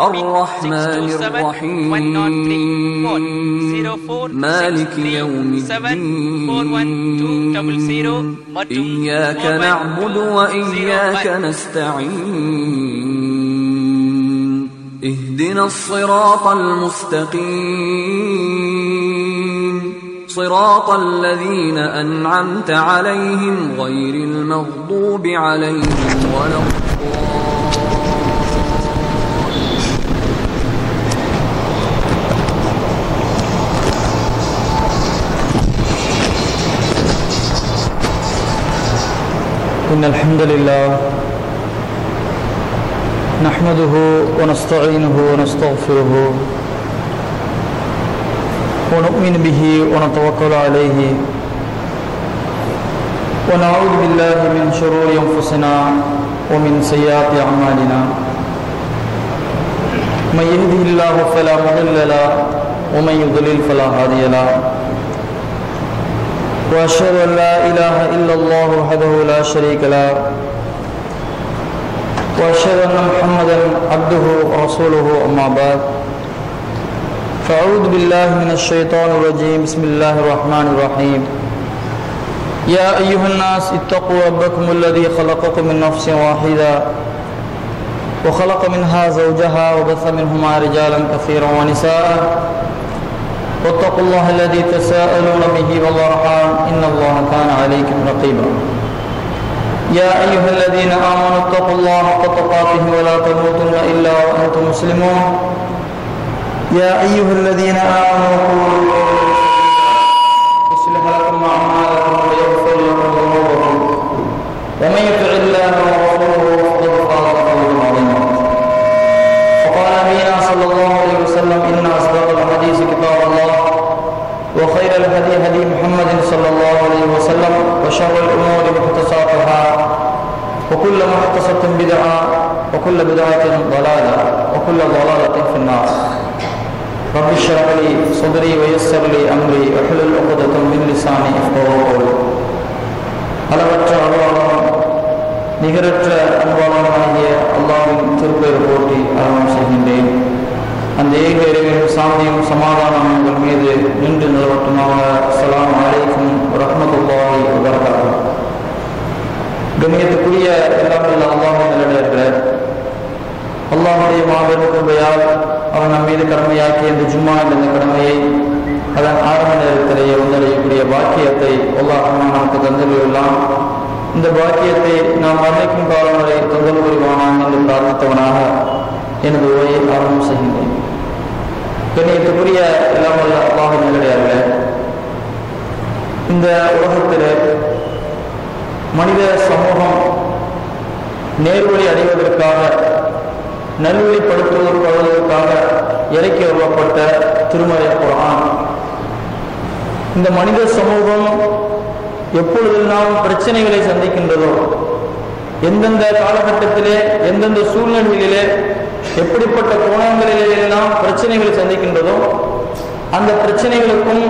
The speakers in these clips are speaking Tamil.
الرحمن الرحيم مالك يوم الدين إياك نعبد وإياك نستعين اهدنا الصراط المستقيم صراط الذين أنعمت عليهم غير المغضوب عليهم ولا الضالين إن الحمد لله نحمده ونستعينه ونستغفره ونؤمن به ونتوكل عليه ونعوذ بالله من شرور أنفسنا ومن سيئات أعمالنا من يهده الله فلا مضل له ومن يضلل فلا هادي له وأشهد أن لا إله إلا الله وحده لا شريك له وأشهد أن محمدا عبده ورسوله أما بعد فأعوذ بالله من الشيطان الرجيم بسم الله الرحمن الرحيم يا أيها الناس اتقوا ربكم الذي خلقكم من نفس واحدة وخلق منها زوجها وبث منهما رجالا كثيرا ونساء واتقوا الله الذي تساءلون به والأرحام إن الله كان عليكم رقيبا يا أيها الذين آمنوا اتقوا الله حق تقاته ولا تموتن إلا وأنتم مسلمون يا أيها الذين آمنوا قولوا قولا سديدا يصلح لكم أعمالكم ويغفر لكم ذنوبكم ومن يطع الله ورسوله فقد فاز فوزا عظيما وقال نبينا صلى الله عليه وسلم إن أصدق الحديث كتاب الله وخير الهدي هدي محمد صلى الله عليه وسلم وشر الأمور محدثاتها وكل محدثة بدعة وكل بدعة ضلالة وكل ضلالة في النار رب اشرح لي صدري ويسر لي أمري واحلل عقدة من لساني يفقهوا قولي அளவற்ற அருளாளனும் நிகரற்ற அன்புள்ளவனாகிய அல்லாஹ்வின் திருப்பெயர் போற்றி ஆரம்பம் செய்கின்றேன். அந்த ஏக இறைவனின் சாந்தியும் சமாதானம் உங்கள் மீது நின்று நிலவட்டுமாக. அஸ்ஸலாமு அலைக்கும் ரஹ்மத்துல்லாஹி வ பரகாத்துஹு. கண்ணியத்துக்குரிய எல்லாம் அல்லாஹ்வின் நல்லடியார்களே, அல்லாஹ்வுடைய மாபெரும் கிருபையால் அவன் நம் மீது கடமையாக்கிய இந்த ஜும்மா என்ற கடமையை அதன் ஆரம்ப நேரத்திலேயே ஒன்றடையக்கூடிய பாக்கியத்தை அல்லாஹ் நமக்கு தந்துள்ளான். இந்த பாக்கியத்தை நாம் மறைக்கும் காலம் வரை தொந்தரவு புரிவானான் என்று பிரார்த்தித்தவனாக எனது உரையை ஆரம்பம் செய்கின்றேன். கண்ணியத்துக்குரிய எல்லாம் உள்ள அல்லாஹ்வின் நல்லடியார்களே, இந்த உலகத்தில் மனித சமூகம் நேர்வழி அடைவதற்காக நல்வழிப்படுத்துவதற்காக இறக்கி வருவப்பட்ட திருமறை குர்ஆன். இந்த மனித சமூகம் எப்பொழுதெல்லாம் பிரச்சனைகளை சந்திக்கின்றதோ, எந்தெந்த காலகட்டத்திலே எந்தெந்த சூழ்நிலைகளிலே எப்படிப்பட்ட கோணங்களிலெல்லாம் பிரச்சனைகளை சந்திக்கின்றதோ, அந்த பிரச்சனைகளுக்கும்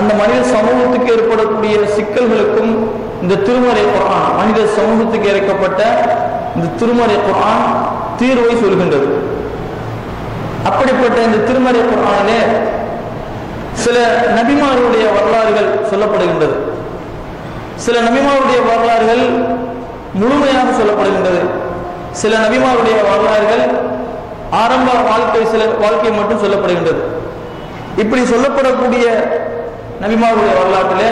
அந்த மனித சமூகத்துக்கு ஏற்படக்கூடிய சிக்கல்களுக்கும் இந்த திருமறை குர்ஆன், மனித சமூகத்துக்கு இறக்கப்பட்ட இந்த திருமறை குர்ஆன் தீர்வை சொல்கின்றது. அப்படிப்பட்ட இந்த திருமறை குர்ஆனிலே சில நபிமாருடைய வரலாறுகள் சொல்லப்படுகின்றது. சில நபிமாருடைய வரலாறுகள் முழுமையாக சொல்லப்படுகின்றது. சில நபிமாருடைய வரலாறுகள் ஆரம்ப வாழ்க்கை, சில வாழ்க்கை மட்டும் சொல்லப்படுகின்றது. இப்படி சொல்லப்படக்கூடிய நபிமாருடைய வரலாற்றிலே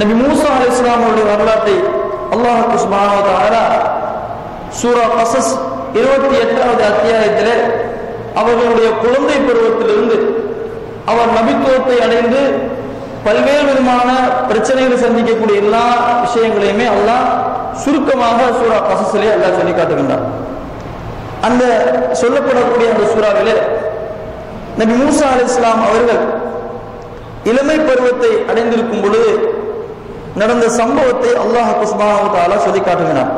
நபி மூசா அலைஹிஸ்ஸலாமுடைய வரலாற்றை அல்லாஹ் சுப்ஹானஹு வ தஆலா சூரா கஸஸ் 28வது அத்தியாயத்திலே அவர்களுடைய குழந்தை பருவத்திலிருந்து அவர் நபித்துவத்தை அடைந்து பல்வேறு விதமான பிரச்சனைகளை சந்திக்கக்கூடிய எல்லா விஷயங்களையுமே அல்லாஹ் சுருக்கமாக சூரா கஸஸிலே அல்லாஹ் சொல்லி காட்டுகின்றார். அந்த சொல்லப்படக்கூடிய அந்த சூறாவிலே நபி மூசா அலைஹிஸ்ஸலாம் அவர்கள் இளமை பருவத்தை அடைந்திருக்கும் பொழுது நடந்த சம்பவத்தை அல்லாஹ் சுப்ஹானஹு வ தஆலா சொல்லி காட்டுகின்றார்.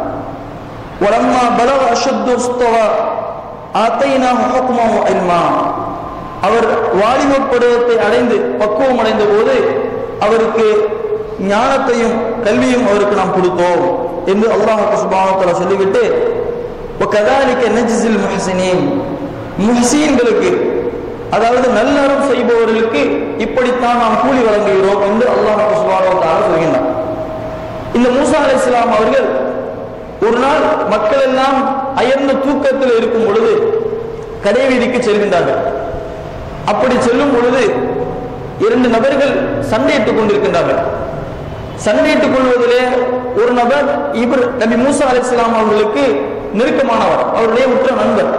ولما بلغ أشد استوى آتيناه حكما وعلما அவர் வாலிபப் பருவத்தை அடைந்து பக்குவம் அடைந்த போது அவருக்கு ஞானத்தையும் கல்வியும் அவருக்கு நாம் கொடுத்தோம் என்று அல்லாஹ் சுப்ஹானஹு வ தஆலா சொல்லிவிட்டு وكذلك نجزي المحسنين முஹ்ஸீன்களுக்கு அதாவது நல்லறம் செய்பவர்களுக்கு இப்படித்தான் நாம் கூலி வழங்குகிறோம் என்று அல்லாஹ் சுப்ஹானஹு வ தஆலா சொல்கிறார் இந்த மூசா அலைஹிஸ்ஸலாம் அவர்கள் ஒரு நாள் மக்கள் எல்லாம் அயர்ந்த தூக்கத்தில் இருக்கும் பொழுது கடைவீதிக்கு செல்கின்றார்கள் அப்படி செல்லும் பொழுது இரண்டு நபர்கள் சண்டையிட்டுக் கொண்டிருக்கின்றார்கள் சண்டையிட்டுக் கொள்வதிலே ஒரு நபர் இவர் நபி மூசா அலைஹிஸ்ஸலாம் அவர்களுக்கு நெருக்கமானவர் அவருடைய உற்ற நண்பர்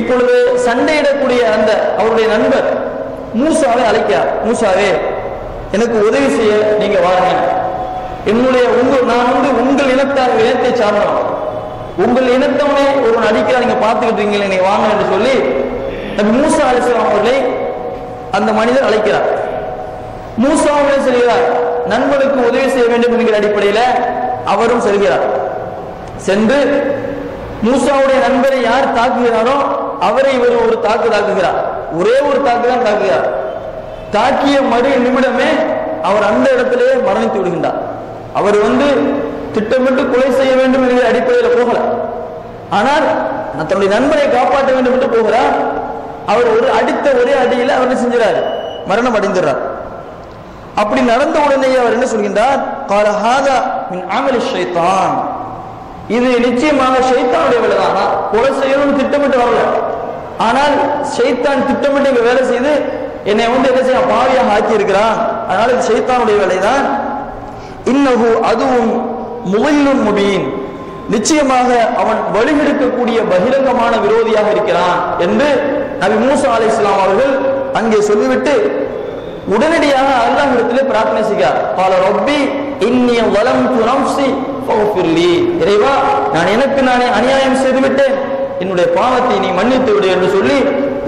இப்பொழுது சண்டையிடக்கூடிய அந்த அவருடைய நண்பர் மூசாவை அழைக்கிறார் மூசாவே எனக்கு உதவி செய்ய நீங்க வாருங்கள் என்னுடைய நான் வந்து உங்கள் இனத்தார் இனத்தை சார்ந்தவன் உங்கள் இனத்தவனே ஒரு நடிக்கிறார் நீங்க பார்த்துக்கிட்டு இருக்கீங்களே நீங்க வாங்க என்று சொல்லி நபி மூசா அலைஹிஸ்ஸலாம் அவர்களை அந்த மனிதர் அழைக்கிறார் மூசாவுமே செல்கிறார் நண்பனுக்கு உதவி செய்ய வேண்டும் என்கிற அடிப்படையில் அவரும் செல்கிறார் சென்று மூசாவுடைய நண்பரை யார் தாக்குகிறாரோ அவரை இவர் ஒரு தாக்கு தாக்குகிறார் ஒரே ஒரு தாக்கு தான் தாக்குகிறார் தாக்கிய மறு நிமிடமே அவர் அந்த இடத்திலே மரணித்து விடுகின்றார் அவர் வந்து திட்டமிட்டு கொலை செய்ய வேண்டும் என்கிற அடிப்படையில் போகல ஆனால் தன்னுடைய நண்பரை காப்பாற்ற வேண்டும் என்று போகிறார் அவர் ஒரு அடித்த ஒரே அடியில் அவர் என்ன செஞ்சார் மரணம் அடைந்துறார் அப்படி நடந்த உடனே அவர் என்ன சொல்கின்றார் قال هذا من عمل الشيطان இது நிச்சயமாக ஷைத்தானுடைய வேலைதானா கொலை செய்யணும்னு திட்டமிட்டு வரல ஆனால் ஷைத்தான் திட்டமிட்டு இங்க வேலை செய்து என்னை வந்து என்ன செய்ய பாவியாக ஆக்கி இருக்கிறான் அதனால இது ஷைத்தானுடைய வேலைதான் இன்னஹு அதுவும் முகில்லுன் முபீன் நிச்சயமாக அவன் வழிவிடுக்கக்கூடிய பகிரங்கமான விரோதியாக இருக்கிறான் என்று நபி மூசா அலைஹிஸ்ஸலாம் அவர்கள் அங்கே சொல்லிவிட்டு உடனடியாக அல்லாஹ்விடத்திலே பிரார்த்தனை செய்கிறார் قال ربي إني ظلمت نفسي فاغفر لي இறைவா நான் எனக்கு நானே அநியாயம் செய்துவிட்டேன் என்னுடைய பாவத்தை நீ மன்னித்து விடு என்று சொல்லி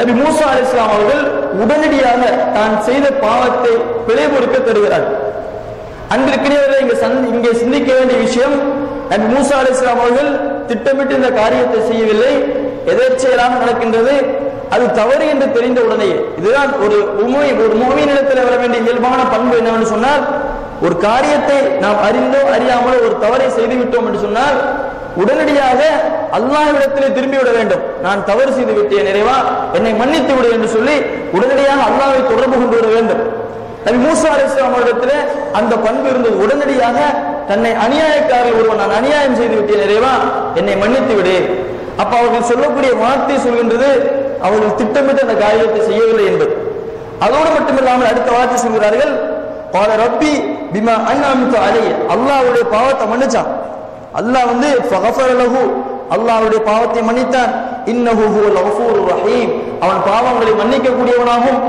நபி மூசா அலைஹிஸ்ஸலாம் அவர்கள் உடனடியாக தான் செய்த பாவத்தை பிழை பொறுக்க தருகிறார் அன்றிருக்கிறவர்கள் இங்கே சிந்திக்க வேண்டிய விஷயம் நபி மூசா அலைஹிஸ்ஸலாம் அவர்கள் திட்டமிட்டு இந்த காரியத்தை செய்யவில்லை எதேச்சையாக நடக்கின்றது அது தவறு என்று தெரிந்த உடனேயே இதுதான் ஒரு முஃமினிடத்தில் வர வேண்டிய இயல்பான பண்பு என்னவென்று சொன்னால் ஒரு காரியத்தை நாம் அறிந்தோ அறியாமலோ ஒரு தவறை செய்துவிட்டோம் என்று சொன்னால் உடனடியாக அல்லாஹ்விடத்திலே திரும்பிவிட வேண்டும் நான் தவறு செய்து விட்டேன் இறைவா என்னை மன்னித்து விடு என்று சொல்லி உடனடியாக அல்லாஹ்வை தொடர்பு கொண்டு வர வேண்டும் நபி மூசா அலைஹிஸ்ஸலாம் அவரிடத்திலே அந்த பண்பு இருந்தது உடனடியாக தன்னை அநியாயக்காரர்கள் ஒருவன் நான் அநியாயம் செய்து விட்டேன் இறைவா என்னை மன்னித்து விடு அப்ப அவர்கள் சொல்லக்கூடிய வார்த்தை சொல்கின்றது அவர்கள் திட்டமிட்டு அந்த காரியத்தை செய்யவில்லை என்பது அதோடு மட்டுமில்லாமல் அடுத்த வார்த்தை சொல்கிறார்கள் قال ربي بما انعمت علي அல்லாஹ்வுடைய பாவத்தை மன்னிச்சான் அல்லாஹ் வந்து فغفر له அல்லாஹ்வுடைய பாவத்தை மன்னித்தான் انه هو الغفور الرحيم அவன் பாவங்களை மன்னிக்க கூடியவனாகவும்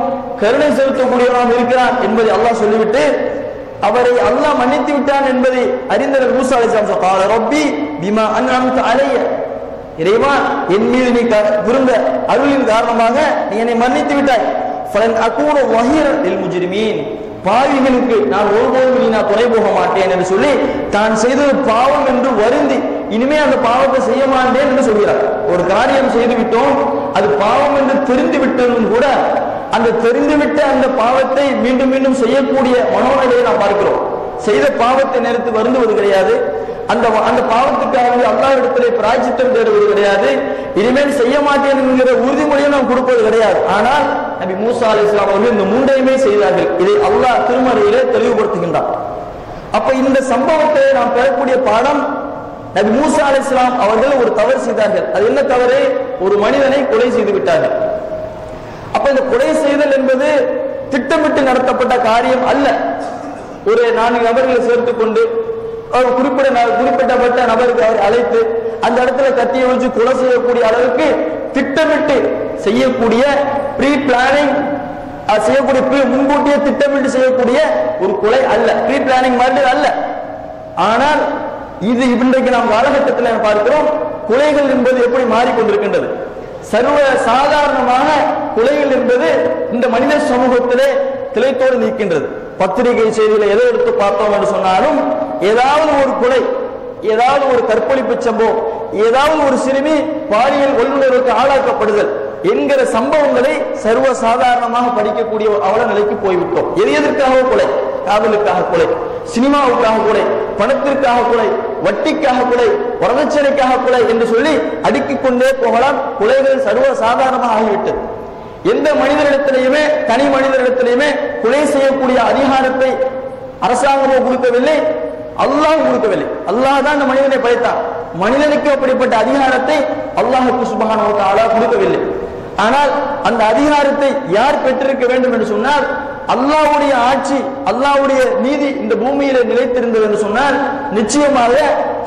கருணை செலுத்தக்கூடியவனாகவும் இருக்கிறான் என்பதை அல்லாஹ் சொல்லிவிட்டு அவரை அல்லாஹ் மன்னித்து விட்டான் என்பதை அறிந்த மூசா அலைஹிஸ்ஸலாம் قال ربي بما انعمت علي இறைவா என் மீது நீ விருந்த அருளின் காரணமாக நீ என்னை மன்னித்து விட்டாய் ஃபலன் அகூனு வஹீரன் லில் முஜ்ரிமீன் பாவிகளுக்கு நான் ஒருபோதும் இனி நான் துணை போக மாட்டேன் என்று சொல்லி தான் செய்தது பாவம் என்று வருந்தி இனிமே அந்த பாவத்தை செய்ய மாட்டேன் என்று சொல்கிறார் ஒரு காரியம் செய்து விட்டோம் அது பாவம் என்று தெரிந்து விட்டதும் கூட அந்த தெரிந்துவிட்ட அந்த பாவத்தை மீண்டும் மீண்டும் செய்யக்கூடிய மனோநிலையை நாம் பார்க்கிறோம் செய்த பாவத்தை நிறுத்து வருந்துவது கிடையாது அந்த அந்த பாவத்துக்காக அல்லாஹ்விடத்திலே பிராயச்சித்தம் தேடுவது கிடையாது இனிமேல் செய்ய மாட்டேன் என்கிற உறுதிமொழியை நாம் கொடுப்பது கிடையாது ஆனால் நபி மூசா அலைஹிஸ்ஸலாம் அவர்கள் இந்த மூன்றையுமே செய்தார்கள் இதை அல்லாஹ் திருமறையிலே தெளிவுபடுத்துகின்றார் அப்ப இந்த சம்பவத்தை நாம் பெறக்கூடிய பாடம் நபி மூசா அலைஹிஸ்ஸலாம் அவர்கள் ஒரு தவறு செய்தார்கள் அது என்ன தவறு ஒரு மனிதனை கொலை செய்து விட்டார்கள் அப்ப இந்த கொலை செய்தல் என்பது திட்டமிட்டு நடத்தப்பட்ட காரியம் அல்ல ஒரு 4 நபர்களை சேர்த்துக் கொண்டு அவர் குறிப்பிட்டப்பட்ட நபருக்கு அவர் அழைத்து அந்த இடத்துல கத்தியை ஒழிச்சு கொலை செய்யக்கூடிய அளவுக்கு திட்டமிட்டு செய்யக்கூடிய ப்ரீ பிளானிங் செய்யக்கூடிய முன்கூட்டிய திட்டமிட்டு செய்யக்கூடிய ஒரு கொலை அல்ல ப்ரீ பிளானிங் மாதிரி அல்ல ஆனால் இது இன்றைக்கு நாம் காலகட்டத்தில் பார்க்கிறோம் கொலைகள் என்பது எப்படி மாறிக்கொண்டிருக்கின்றது சர்வ சாதாரணமான கொலைகள் என்பது இந்த மனித சமூகத்திலே திளைத்தோடு நிற்கின்றது பத்திரிகை செய்திகளை எதை எடுத்து பார்த்தோம் என்று சொன்னாலும் ஏதாவது ஒரு கொலை ஏதாவது ஒரு கற்பழிப்பு சம்பவம், ஏதாவது ஒரு சிறுமி பாலியல் வல்லுனருக்கு ஆளாக்கப்படுதல் என்கிற சம்பவங்களை சர்வ சாதாரணமாக படிக்கக்கூடிய அவல நிலைக்கு போய்விட்டோம். எது எதற்காக கொலை? காதலுக்காக கொலை, சினிமாவுக்காக கொலை, பணத்திற்காக கொலை, வட்டிக்காக கொலை, வரதட்சணைக்காக கொலை என்று சொல்லி அடுக்கிக் கொண்டே போகலாம். கொலைகள் சர்வ சாதாரணமாக ஆகிவிட்டது. எந்த மனிதனிடத்திலேயுமே, தனி மனிதனிடத்திலேயுமே கொலை செய்யக்கூடிய அதிகாரத்தை அரசாங்கமோ கொடுக்கவில்லை, அல்லாஹ் கொடுக்கவில்லை. அல்லாஹ் தான் அந்த மனிதனை படைத்தான். மனிதனுக்கு அப்படிப்பட்ட அதிகாரத்தை அல்லாஹுக்கு சுப்ஹானஹு வ தஆலா கொடுக்கவில்லை. ஆனால் அந்த அதிகாரத்தை யார் பெற்றிருக்க வேண்டும் என்று சொன்னால், அல்லாஹ்வுடைய ஆட்சி, அல்லாஹ்வுடைய நீதி இந்த பூமியிலே நிலைத்திருந்தது என்று சொன்னால் நிச்சயமாக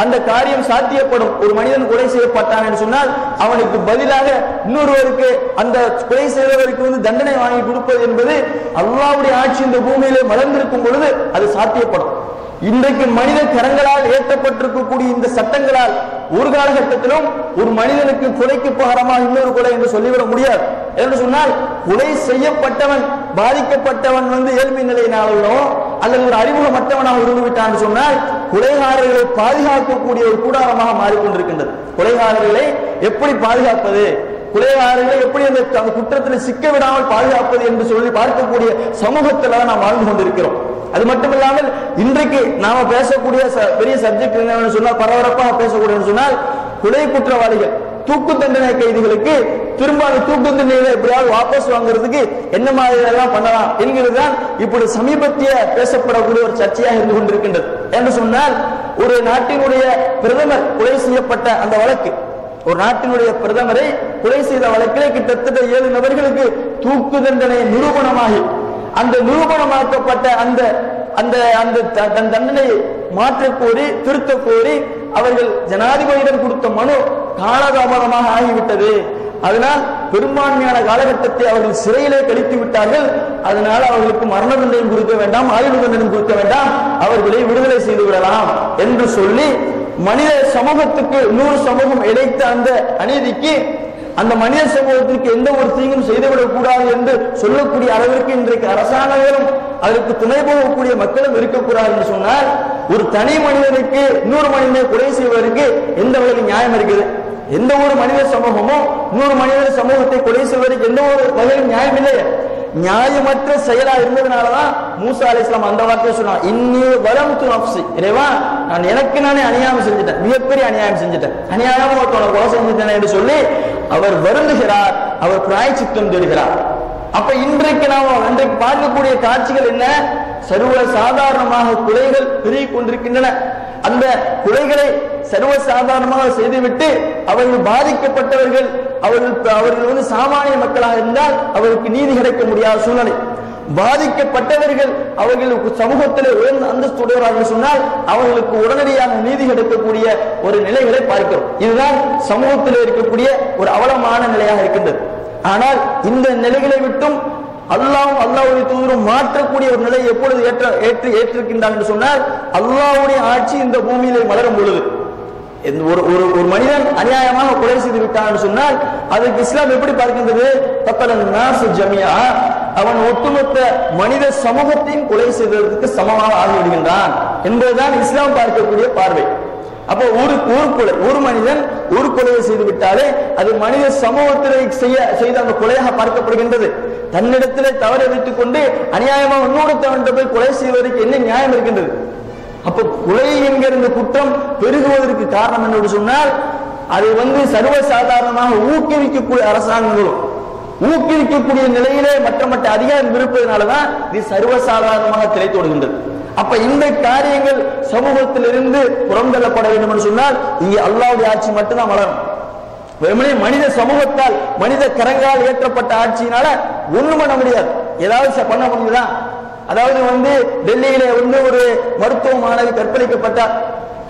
அந்த காரியம் சாத்தியப்படும். ஒரு மனிதன் கொலை செய்யப்பட்டான் என்று சொன்னால் அவனுக்கு பதிலாக இன்னொருவருக்கு, அந்த கொலை செய்தவருக்கு வந்து தண்டனை வாங்கி கொடுப்பது என்பது அல்லாஹ்வுடைய ஆட்சி இந்த பூமியிலே மலர்ந்திருக்கும் பொழுது அது சாத்தியப்படும். இன்றைக்கு மனித கரங்களால் ஏற்றப்பட்டிருக்கக்கூடிய இந்த சட்டங்களால் ஒரு காலகட்டத்திலும் ஒரு மனிதனுக்கு கொலைக்கு பகரமாக இன்னொரு கொலை என்று சொல்லிவிட முடியாது. என்று சொன்னால் கொலை செய்யப்பட்டவன், பாதிக்கப்பட்டவன் வந்து ஏழ்மை நிலையினாலோ அல்லது ஒரு அறிமுகமற்றவனாக இருந்துவிட்டான் சொன்னால் கொலைகாரர்களை பாதுகாக்கக்கூடிய ஒரு கூடாரமாக மாறிக்கொண்டிருக்கின்றது. கொலைகாரர்களை எப்படி பாதுகாப்பது, கொலைகாரர்களை எப்படி அந்த குற்றத்தில் சிக்க விடாமல் பாதுகாப்பது என்று சொல்லி பார்க்கக்கூடிய சமூகத்தில் நாம் வாழ்ந்து கொண்டிருக்கிறோம். அது மட்டுமில்லாமல் இன்றைக்கு நாம பேசக்கூடிய பெரிய சப்ஜெக்ட் என்னன்னு சொன்னால், பரபரப்பாக பேசக்கூடியன்னு சொன்னால், கொலை குற்றவாளிகள் தூக்கு தண்டனை கைதிகளுக்கு திரும்ப அந்த தூக்கு தண்டனையில எப்படியாவது வாபஸ் வாங்குறதுக்கு என்ன மாதிரி எல்லாம் பண்ணலாம் என்கிறதுதான் இப்படி சமீபத்திய பேசப்படக்கூடிய ஒரு சர்ச்சையாக இருந்து கொண்டிருக்கின்றது. என்று சொன்னால் ஒரு நாட்டினுடைய பிரதமர் கொலை செய்யப்பட்ட அந்த வழக்கு, ஒரு நாட்டினுடைய பிரதமரை கொலை செய்த வழக்கிலே கிட்டத்தட்ட 7 நபர்களுக்கு தூக்கு தண்டனை நிரூபணமாகி அந்த நிரூபணமாக்கப்பட்ட அந்த அந்த அந்த தண்டனை மாற்றக் கோரி, திருத்த கோரி அவர்கள் ஜனாதிபதியிடம் கொடுத்த மனு காலதாமதமாக ஆகிவிட்டது. அதனால் பெரும்பான்மையான காலகட்டத்தை அவர்கள் சிறையிலே கழித்து விட்டார்கள். அதனால் அவர்களுக்கு மரண தண்டனையும் கொடுக்க வேண்டாம், ஆயுள் தண்டனையும் கொடுக்க வேண்டாம், அவர்களை விடுதலை செய்து விடலாம் என்று சொல்லி மனித சமூகத்துக்கு 100 சமூகம் இழைத்த அந்த அநீதிக்கு, அந்த மனித சமூகத்திற்கு எந்த ஒரு தீங்கும் செய்துவிடக் கூடாது என்று சொல்லக்கூடிய அளவிற்கு இன்றைக்கு அரசாங்கங்களும் அதற்கு துணை போகக்கூடிய மக்களும் இருக்கக்கூடாது என்று சொன்னால் ஒரு தனி மனிதனுக்கு 100 மனிதனை கொலை செய்வதற்கு எந்த வகையில் நியாயம் இருக்குது? எந்த ஒரு மனித சமூகமும் 100 மனித சமூகத்தை கொலை செய்வதற்கு எந்த ஒரு வகையில் நியாயம் இல்லையே. நியாயமற்ற செயலா இருந்ததுனாலதான் மூசா அலைஹிஸ்ஸலாம் அந்த வார்த்தையை சொன்னாங்க, இன்னி வலம்து நஃப்ஸி, இறைவா நான் எனக்கு நானே அநியாயம் செஞ்சுட்டேன், மிகப்பெரிய அநியாயம் செஞ்சுட்டேன், அநியாயமா ஒருத்தவனை கொலை செஞ்சுட்டேன் என்று சொல்லி அவர் வருந்துகிறார், அவர் பிராயச்சித்தம் தேடுகிறார். அப்ப இன்றைக்கு இன்றைக்கு பார்க்கக்கூடிய காட்சிகள் என்ன? சர்வ சாதாரணமாக கொலைகள் பெருகிக் கொண்டிருக்கின்றன. அந்த கொலைகளை சர்வ சாதாரணமாக செய்துவிட்டு அவர்கள் பாதிக்கப்பட்டவர்கள், அவர்கள் வந்து சாமானிய மக்களாக இருந்தால் அவருக்கு நீதி கிடைக்க முடியாத சூழ்நிலை. பாதிக்கப்பட்டவர்கள் அவர்களுக்கு சமூகத்திலே உயர்ந்த அந்தஸ்து உடையவர்கள் சொன்னால் அவர்களுக்கு உடனடியாக நீதி கிடைக்கக்கூடிய ஒரு நிலைகளை பார்க்கிறோம். இதுதான் சமூகத்தில் இருக்கக்கூடிய ஒரு அவலமான நிலையாக இருக்கின்றது. ஆனால் இந்த நிலைகளை விட்டும் அல்லாஹ்வும் அல்லாஹ்வுடைய தூதரும் மாற்றக்கூடிய ஒரு நிலை எப்பொழுது ஏற்றிருக்கின்றார் என்று சொன்னால், அல்லாஹ்வுடைய ஆட்சி இந்த பூமியிலே மலரும் பொழுது ஒரு மனிதன் அநியாயமாக கொலை செய்து விட்டான் சொன்னால் அதுக்கு இஸ்லாம் எப்படி பார்க்கின்றது? அவன் ஒட்டுமொத்த மனித சமூகத்தையும் கொலை செய்வதற்கு சமமாக ஆகிவிடுகின்றான் என்பதுதான் இஸ்லாம் பார்க்கக்கூடிய பார்வை. அப்போ ஒரு மனிதன் ஒரு கொலையை செய்து விட்டாலே அது மனித சமூகத்திலே செய்த அந்த கொலையாக பார்க்கப்படுகின்றது. தன்னிடத்திலே தவறை வைத்துக் கொண்டு அநியாயமாக இன்னொருத்தவன் போய் கொலை செய்வதற்கு என்ன நியாயம் இருக்கின்றது? அப்ப கொலை என்கிற இந்த குற்றம் பெருகுவதற்கு காரணம் என்று சொன்னால், அதை வந்து சர்வசாதாரணமாக ஊக்குவிக்கக்கூடிய அரசாங்கங்களும் ஊக்குவிக்கக்கூடிய நிலையிலே மற்ற அதிகாரம் இருப்பதனாலதான் இது சர்வசாதாரணமாக திரைத்தோடுகின்றது. அப்ப இந்த காரியங்கள் சமூகத்திலிருந்து புறந்தள்ளப்பட வேண்டும் என்று சொன்னால் இங்கே அல்லாஹ்வுடைய ஆட்சி மட்டும்தான் வளரும். வெறுமனே மனித சமூகத்தால், மனித கரங்கால் ஏற்றப்பட்ட ஆட்சியினால ஒண்ணும் பண்ண முடியாது. ஏதாவது பண்ண முடியுதா? அதாவது வந்து டெல்லியிலே வந்து ஒரு மருத்துவ மாணவி கற்பழிக்கப்பட்டார்,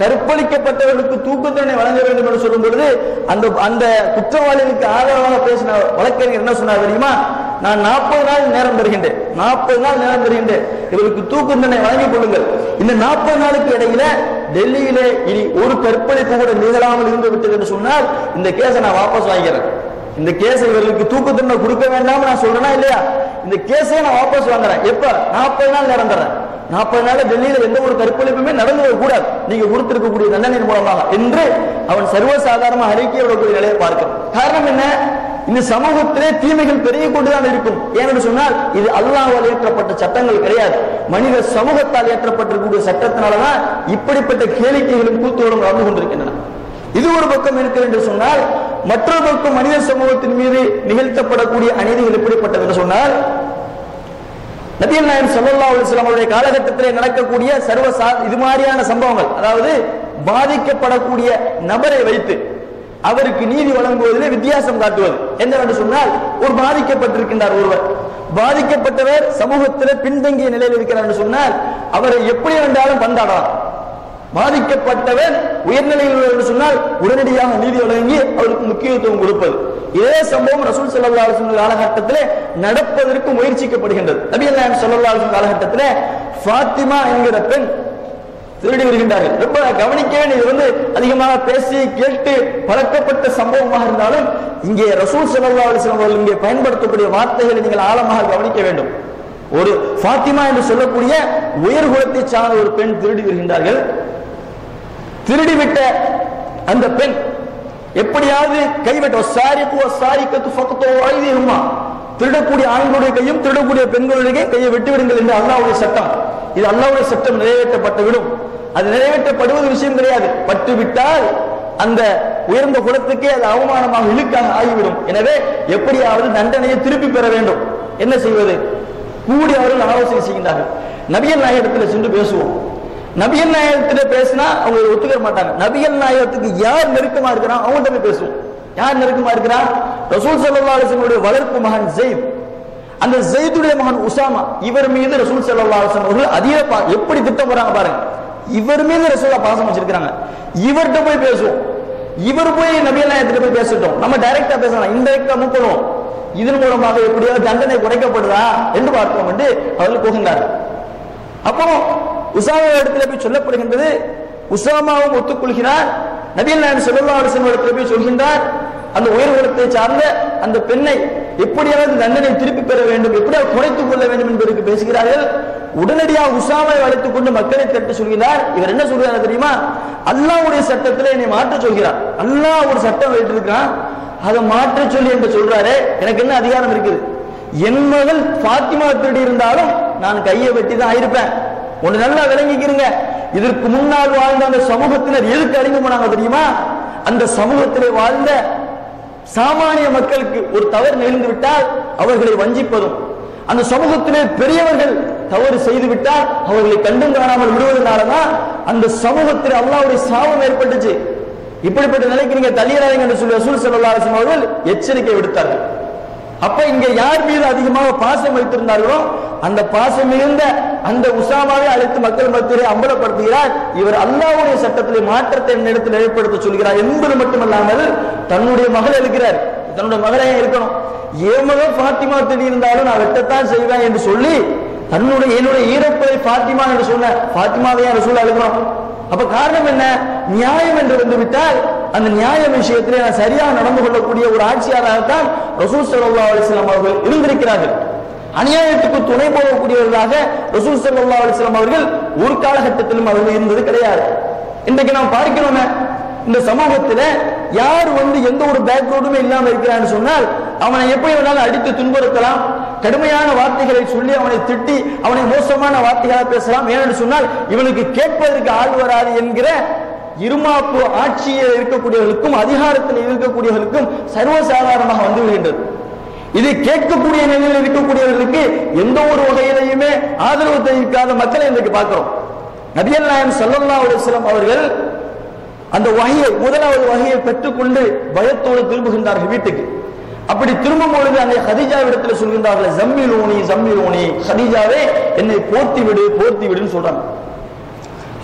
கற்பழிக்கப்பட்டவர்களுக்கு தூக்கு தண்டனை வழங்க வேண்டும் என்று சொல்லும் பொழுது அந்த அந்த குற்றவாளிகளுக்கு ஆதரவாக பேசின வழக்கறிஞர் என்ன சொன்னார் தெரியுமா? நான் 40 நாள் நேரம் தருகின்றேன், 40 நாள் நேரம் தருகின்றேன், இவருக்கு தூக்கு தண்டனை வழங்கிக் கொள்ளுங்கள். இந்த 40 நாளுக்கு இடையில டெல்லியிலே இனி ஒரு கற்பழிப்பு கூட நிகழாமல் இருந்து விட்டது என்று சொன்னால் இந்த கேஸை நான் வாபஸ் வாங்கிறேன். இந்த கேஸை இவர்களுக்கு தூக்கு தண்டனை கொடுக்க வேண்டாம் நான் சொல்றேனா இல்லையா? இந்த கேஸை நான் வாபஸ் வாங்குறேன். எப்ப? 40 நாள் நேரம் தரேன். 40 நாள் டெல்லியில் எந்த ஒரு தற்கொலைப்புமே நடந்துவிடக்கூடாது, நீங்க கொடுத்திருக்கக்கூடிய தண்டனையின் மூலமாக என்று அவன் சர்வசாதாரணமாக அறிக்கை விடக்கூடிய நிலையை பார்க்கிறான். காரணம் என்ன? இந்த சமூகத்திலே தீமைகள் பெருகிக் கொண்டுதான் இருக்கும். ஏனென்று சொன்னால் இது அல்லாஹ்வால் ஏற்றப்பட்ட சட்டங்கள் கிடையாது, மனித சமூகத்தால் ஏற்றப்பட்டிருக்கக்கூடிய சட்டத்தினாலதான் இப்படிப்பட்ட கேளிக்கைகளும் கூத்துகளும் நடந்து கொண்டிருக்கின்றன. இது ஒரு பக்கம் இருக்கிறது என்று சொன்னால், மற்றொரு பக்கம் மனித சமூகத்தின் மீது நிகழ்த்தப்படக்கூடிய அநீதிகள் எப்படிப்பட்டது என்று சொன்னால், நபிகள் நாயகம் ஸல்லல்லாஹு அலைஹி வஸல்லம் அவருடைய காலகட்டத்திலே நடக்கக்கூடிய இது மாதிரியான சம்பவங்கள், அதாவது பாதிக்கப்படக்கூடிய நபரை வைத்து அவருக்கு நீதி வழங்குவதிலே வித்தியாசம் காட்டுவது என்னவென்று சொன்னால், ஒரு பாதிக்கப்பட்டிருக்கின்றார் ஒருவர், பாதிக்கப்பட்டவர் சமூகத்திலே பின்தங்கிய நிலையில் இருக்கிறார் என்று சொன்னால் அவரை எப்படி வேண்டாலும் பந்தாடலாம். பாதிக்கப்பட்டவர் உயர்நிலையில் சொன்னால் உடனடியாக நீதி வழங்கி அவருக்கு முக்கியத்துவம் கொடுப்பது. இதே சம்பவம் ரசூல் ஸல்லல்லாஹு அலைஹி வஸல்லம் காலகட்டத்திலே நடப்பதற்கு முயற்சிக்கப்படுகின்றது. நபிகள் நாயகம் ஸல்லல்லாஹு அலைஹி வஸல்லம் காலகட்டத்திலே ஃபாத்திமா என்கிற பெண் திருடி வருகின்றார்கள். ரொம்ப கவனிக்க வேண்டிய, இது அதிகமாக பேசி கேட்டு பழக்கப்பட்ட சம்பவமாக இருந்தாலும் இங்கே ரசூல் ஸல்லல்லாஹு அலைஹி வஸல்லம் அவர்கள் இங்கே பயன்படுத்தக்கூடிய வார்த்தைகளை நீங்கள் ஆழமாக கவனிக்க வேண்டும். ஒரு ஃபாத்திமா என்று சொல்லக்கூடிய உயர்குலத்தை சார்ந்த ஒரு பெண் திருடி வருகின்றார்கள். திருடிவிட்ட அந்த பெண் எப்படியாவது கைவிட்ட திருடக்கூடிய ஆண்களுடைய கையும் திருடக்கூடிய பெண்களுடைய கையை வெட்டிவிடுங்கள் என்று அல்லாஹ்வுடைய சட்டம். இது அல்லாஹ்வுடைய சட்டம் நிறைவேற்றப்பட்டுவிடும், அது நிறைவேற்றப்படுவது விஷயம் கிடையாது. பட்டுவிட்டால் அந்த உயர்ந்த குலத்துக்கே அது அவமானமாக இழுக்காக ஆகிவிடும். எனவே எப்படியாவது தண்டனையை திருப்பி பெற வேண்டும். என்ன செய்வது? கூடி அவர்கள் ஆலோசனை செய்கின்றார்கள். நபிகள் நாயகத்தில் சென்று பேசுவோம். நபிகள் நாயகத்திலே பேசினா அவங்க ஒத்துக்க மாட்டாங்க. நபிகள் நாயகத்துக்கு யார் நெருக்கமா இருக்கிறான் அவங்கள்ட்ட போய் பேசுவோம். யார் நெருக்கமா இருக்கிறான்? ரசூல் ஸல்லல்லாஹு அலைஹி வஸல்லம் வளர்ப்பு மகன் ஜெயித், அந்த ஜெயிதுடைய மகன் உசாமா, இவர் மீது ரசூல் ஸல்லல்லாஹு அலைஹி வஸல்லம் அவர்கள் அதிக எப்படி திட்டம் போறாங்க பாருங்க. இவர் மீது ரசூலுல்லாஹ் பாசம் வச்சிருக்காங்க. இவர்கிட்ட போய் பேசுவோம். இவர் போய் நபிகள் நாயகத்திட்ட போய் பேசிட்டோம். நம்ம டைரக்டா பேசலாம், இன்டைரக்டா மூவ் பண்ணுவோம். இதன் மூலமாக எப்படியாவது தண்டனை குறைக்கப்படுதா என்று பார்ப்போம் என்று அவர்கள் போகின்றார்கள். அப்போ உசாமா இடத்துல போய் சொல்லப்படுகின்றது, உசாமாவும் ஒத்துக்கொள்கிறார். நபிகள் நாயகம் ஸல்லல்லாஹு அலைஹி வஸல்லம் இடத்துல போய் சொல்கின்றார், அந்த உயர்குலத்தை சார்ந்த அந்த பெண்ணை எப்படியாவது தண்டனை திருப்பி பெற வேண்டும், எப்படியாவது குறைத்துக் கொள்ள வேண்டும் என்பதற்கு பேசுகிறார்கள். உடனடியாக உசாமாவை அழைத்துக் கொண்டு மக்களை திரட்டி சொல்கிறார். இவர் என்ன சொல்கிறார் தெரியுமா? அல்லாஹ்வுடைய சட்டத்தில் என்னை மாற்ற சொல்கிறார். அல்லாஹ் ஒரு சட்டம் வைத்திருக்கிறான், அதை மாற்ற சொல்லி என்று சொல்றாரு. எனக்கு என்ன அதிகாரம் இருக்குது? என் மகள் ஃபாத்திமா திருடி இருந்தாலும் நான் கையை வெட்டி தான் ஆயிருப்பேன். ஒண்ணு நல்லா விளங்கிக்கிறீங்க, இதற்கு முன்னால் வாழ்ந்த அந்த சமூகத்தினர் எதுக்கு அழிந்து போனாங்க தெரியுமா? அந்த சமூகத்திலே வாழ்ந்த சாமானிய மக்களுக்கு ஒரு தவறு நிகழ்ந்து விட்டால் அவர்களை வஞ்சிப்பதும், அந்த சமூகத்திலே பெரியவர்கள் தவறு செய்து விட்டால் அவர்களை கண்டும் காணாமல் விடுவதனாலதான் அந்த சமூகத்தில் அல்லாஹ்வுடைய சாபம் ஏற்பட்டுச்சு. இப்படிப்பட்ட நிலைக்கு நீங்க தள்ளியறாங்க என்று சொல்லி ரசூல் ஸல்லல்லாஹு அலைஹி வஸல்லம் அவர்கள் எச்சரிக்கை விடுத்தார்கள். அப்ப இங்க யார் மீது அதிகமாக பாசம் வைத்திருந்தார்களோ அந்த பாசம் மிகுந்த அந்த உசாமாவை அழைத்து மக்கள் மத்தியிலே அம்பலப்படுத்துகிறார். இவர் அல்லாஹ்வுடைய சட்டத்திலே மாற்றத்தை என்னிடத்தில் ஏற்படுத்த சொல்கிறார் என்பது மட்டுமல்லாமல் தன்னுடைய மகள் எழுகிறார். தன்னுடைய மகளே இருக்கணும், ஏமகோ ஃபாத்திமா திருடி இருந்தாலும் நான் வெட்டத்தான் செய்வேன் என்று சொல்லி தன்னுடைய என்னுடைய ஈரப்பை ஃபாத்திமா என்று சொன்ன ஃபாத்திமாவையா ரசூல் அழுகிறோம். அப்ப காரணம் என்ன? நியாயம் என்று வந்துவிட்டால் அந்த நியாய விஷயத்திலே நான் சரியாக நடந்து கொள்ளக்கூடிய ஒரு ஆட்சியாளராகத்தான் ரசூல் ஸல்லல்லாஹு அலைஹி வஸல்லம் அவர்கள் இருந்திருக்கிறார்கள். அநியாயத்துக்கு துணை போகக்கூடியவர்களாக ரசூல் ஸல்லல்லாஹு அலைஹி வஸல்லம் அவர்கள் ஒரு காலகட்டத்திலும் அவர்கள் இருந்தது கிடையாது. இன்றைக்கு நாம் பார்க்கிறோம், இந்த சமூகத்துல யார் எந்த ஒரு பேக்ரவுண்டுமே இல்லாம இருக்கிறான்னு சொன்னால் அவனை எப்படி வேணாலும் அடித்து துன்புறுத்தலாம், கடுமையான வார்த்தைகளை சொல்லி அவனை திட்டி அவனை மோசமான வார்த்தைகளாக பேசலாம். ஏனென்று சொன்னால் இவனுக்கு கேட்பதற்கு ஆள் வராது என்கிற இருமாப்பு ஆட்சியில் இருக்கக்கூடியவர்களுக்கும் அதிகாரத்தில் இருக்கக்கூடியவர்களுக்கும் சர்வசாதாரணமாக வந்து விடுகின்றது. இதை கேட்கக்கூடிய நிலையில் இருக்கக்கூடியவர்களுக்கு எந்த ஒரு வகையிலையுமே ஆதரவு தெரிவிக்காத மக்களை இன்றைக்கு பார்க்கிறோம். நபிகள் நாயகம் ஸல்லல்லாஹு அலைஹி வஸல்லம் அவர்கள் அந்த வகையை முதலாவது வகையை பெற்றுக்கொண்டு பயத்தோடு திரும்புகின்றார்கள் வீட்டுக்கு. அப்படி திரும்பும் பொழுது அந்த ஹதீஜா இடத்துல சொல்கின்றார்கள், ஜம்மிலூனி ஜம்மிலூனி, ஹதீஜாவே என்னை போர்த்தி விடு போர்த்தி விடுன்னு சொல்றாங்க.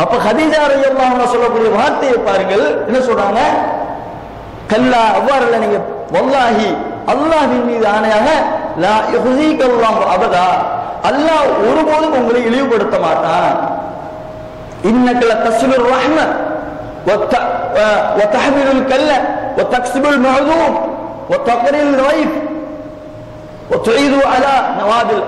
அப்ப ஹதீஜா ரலியல்லாஹு அன்ஹா சொல்லக்கூடிய வார்த்தையை பாருங்கள், என்ன சொல்றாங்க? கல்லா, அவ்வாறு இல்லை, நீங்க வல்லாஹி, அல்லாஹ்வின் மீது ஆணையாக, லா யுஹ்ஸீகல்லாஹு அபதா, அல்லாஹ் ஒருபோதும் உங்களை இழிவுபடுத்த மாட்டான். இன்னக லதஸ்பிர் ரஹ்ம வதஹ்மிலுல் கல்ல வதக்ஸிபுல் மஹ்தூம் وتقرير الغيب وتعيد على نوادل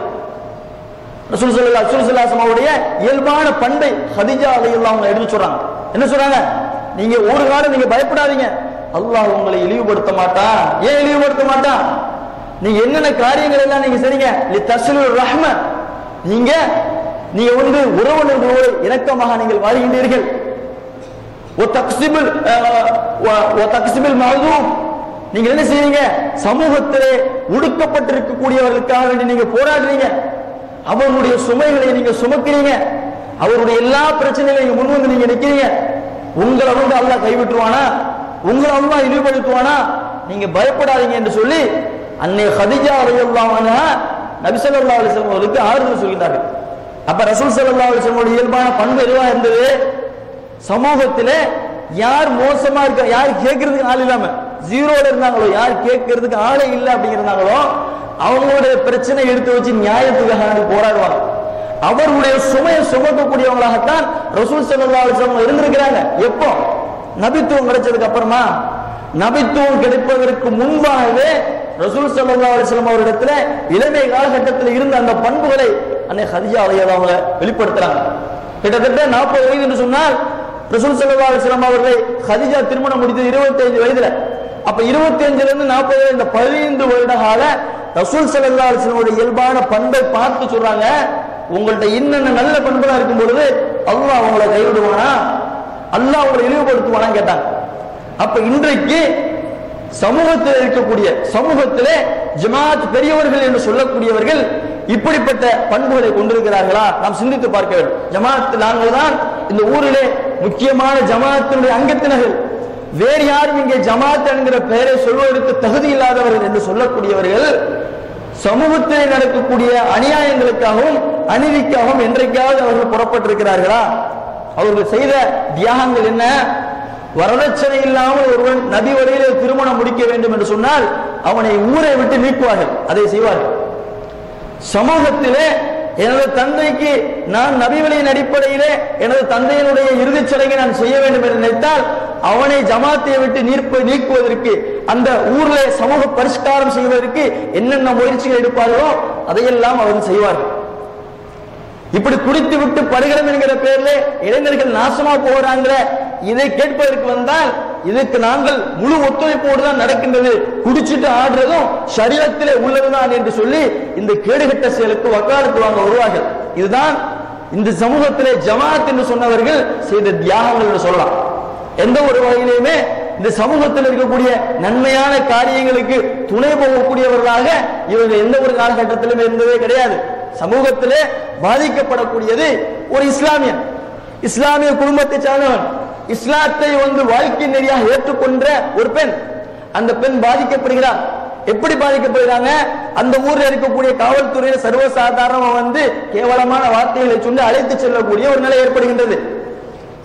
ரசூலுல்லாஹி இயல்பான பண்பை ஹதீஜா ரலியல்லாஹு அன்ஹா எடுத்து சொல்றாங்க. என்ன சொல்றாங்க? நீங்க ஒரு காலம் நீங்க பயப்படாதீங்க, அல்லாஹ் உங்களை இழிவுபடுத்த மாட்டான். ஏன் இழிவுபடுத்த மாட்டான்? நீங்க என்னென்ன காரியங்கள் எல்லாம் நீங்க செய்றீங்க, லிதஸ்லுர் ரஹ்ம, நீங்க வந்து உறவுகளோடு இரக்கமாக நீங்கள் வாழ்கின்றீர்கள். நீங்க என்ன செய்றீங்க? சமூகத்திலே ஒடுக்கப்பட்டிருக்கக்கூடியவர்களுக்காக வேண்டி நீங்க போராடுறீங்க, அவருடைய சுமைகளை நீங்க சுமக்கிறீங்க, அவருடைய எல்லா பிரச்சனைகளையும் முன்வந்து நீங்க நிக்கிறீங்க. உங்களை வந்து அல்லாஹ் கைவிட்டுவானா? உங்களை அல்லாஹ் இழிவுபடுத்துவானா? நீங்க பயப்படாதீங்க என்று சொல்லி அன்னை ஹதீஜா ரலியல்லாஹு அன்ஹா நபி ஸல்லல்லாஹு அலைஹி வஸல்லம் அவர்களுக்கு ஆறுதல் சொல்கிறார்கள். அப்ப ரசூல் ஸல்லல்லாஹு அலைஹி வஸல்லம் அவருடைய இயல்பான பண்பு எதுவா இருந்தது? சமூகத்திலே யார் மோசமா இருக்க, யார் கேட்கறதுக்கு ஆள் இல்லாம ஜீரோல இருந்தாங்களோ, யார் கேட்கறதுக்கு ஆளே இல்லை அப்படிங்கிறாங்களோ, அவங்களுடைய பிரச்சனை எடுத்து வச்சு நியாயத்துக்காக போராடுவாங்க. அவருடைய சுமையை சுமக்கக்கூடியவங்களாகத்தான் ரசூல் ஸல்லல்லாஹு அலைஹி வஸல்லம் இருந்திருக்கிறாங்க. எப்போ? நபித்துவம் கிடைச்சதுக்கு அப்புறமா, நபித்துவம் கிடைப்பதற்கு முன்பாகவே ரசூல் ஸல்லல்லாஹு அலைஹி வஸல்லம் அவரிடத்துல இளமை காலகட்டத்தில் இருந்த அந்த பண்புகளை அன்னை ஹதீஜா அவங்க வெளிப்படுத்துறாங்க. கிட்டத்தட்ட 40 வயது என்று சொன்னால் ரசூல் ஸல்லல்லாஹு அலைஹி வஸல்லம் அவர்களை ஹதீஜா திருமணம் முடித்தது 25 வயதுல. அப்ப 25ல இருந்து 40 இந்த 15 வருட கால ரசூல் ஸல்லல்லாஹு அலைஹி வஸல்லம் இயல்பான பண்பை பார்த்து சொல்றாங்க, உங்கள்ட்ட என்னென்ன நல்ல பண்புலாம் இருக்கும் பொழுது அல்லாஹ் அவங்களை கைவிடுவானா, அல்லாஹ் அவங்களை இழிவுபடுத்துவானான்னு கேட்டாங்க. அப்ப இன்றைக்கு சமூகத்தில் இருக்கக்கூடிய, சமூகத்திலே ஜமாத் பெரியவர்கள் என்று சொல்லக்கூடியவர்கள் இப்படிப்பட்ட பண்புகளை கொண்டிருக்கிறார்களா? நாம் சிந்தித்து பார்க்க வேண்டும். ஜமாத், நாங்கள் தான் இந்த ஊரிலே முக்கியமான ஜமாத்தினுடைய அங்கத்தினர்கள், வேறு யாரும் இங்கே ஜமாத் என்கிற பெயரை சொல்வதற்கு தகுதி இல்லாதவர்கள் என்று சொல்லக்கூடியவர்கள் சமூகத்தில் நடக்கக்கூடிய அநியாயங்களுக்காகவும் அநீதிக்காகவும் என்றைக்காவது அவர்கள் புறப்பட்டிருக்கிறார்களா? அவர்கள் செய்த தியாகங்கள் என்ன? வரதட்சணை இல்லாமல் ஒருவன் நதி வரையிலே திருமணம் முடிக்க வேண்டும் என்று சொன்னால் அவனை ஊரை விட்டு நீக்குவார்கள், அதை செய்வார்கள். சமூகத்திலே எனது தந்தைக்கு நான் நபிவழியின் அடிப்படையிலே எனது தந்தையினுடைய இறுதிச் சடங்கை நான் செய்ய வேண்டும் என்று நினைத்தால் அவனை ஜமாத்தை விட்டு நீக்குவதற்கு, அந்த ஊர்ல சமூக பரிஷ்காரம் செய்வதற்கு என்னென்ன முயற்சிகள் எடுப்பார்களோ அதையெல்லாம் அவர்கள் செய்வார்கள். இப்படி குடித்து விட்டு படுகிறோம் என்கிற பெயர்ல இளைஞர்கள் நாசமா போகிறாங்கிற இதை கேட்பதற்கு வந்தால், இதுக்கு நாங்கள் முழு ஒத்துழைப்போடு தான் நடக்கின்றது, குடிச்சிட்டு ஆடுறதும் சரீரத்திலே உள்ளதுதான் என்று சொல்லி இந்த கேடுகட்ட செயலுக்கு வக்காலத்து வாங்க வருவார்கள். இதுதான் இந்த சமூகத்திலே ஜமாத் என்று சொன்னவர்கள் செய்த தியாகங்கள் என்று சொல்லலாம். எந்த ஒரு வகையிலுமே இந்த சமூகத்தில் இருக்கக்கூடிய நன்மையான காரியங்களுக்கு துணை போகக்கூடியவர்களாக இவர்கள் எந்த ஒரு காலகட்டத்திலும் இருந்ததே கிடையாது. சமூகத்திலே பாதிக்கப்படக்கூடியது ஒரு இஸ்லாமியன், இஸ்லாமிய குடும்பத்தை சார்ந்தவன், இஸ்லாத்தை வந்து வாழ்க்கை நெறியாக ஏற்றுக்கொண்ட ஒரு பெண், அந்த பெண் பாதிக்கப்படுகிறார். எப்படி பாதிக்கப்படுகிறாங்க? அந்த ஊரில் இருக்கக்கூடிய காவல்துறையில சர்வசாதாரணமா வந்து கேவலமான வார்த்தைகளை சொல்லி அழைத்து செல்லக்கூடிய ஒரு நிலை ஏற்படுகின்றது.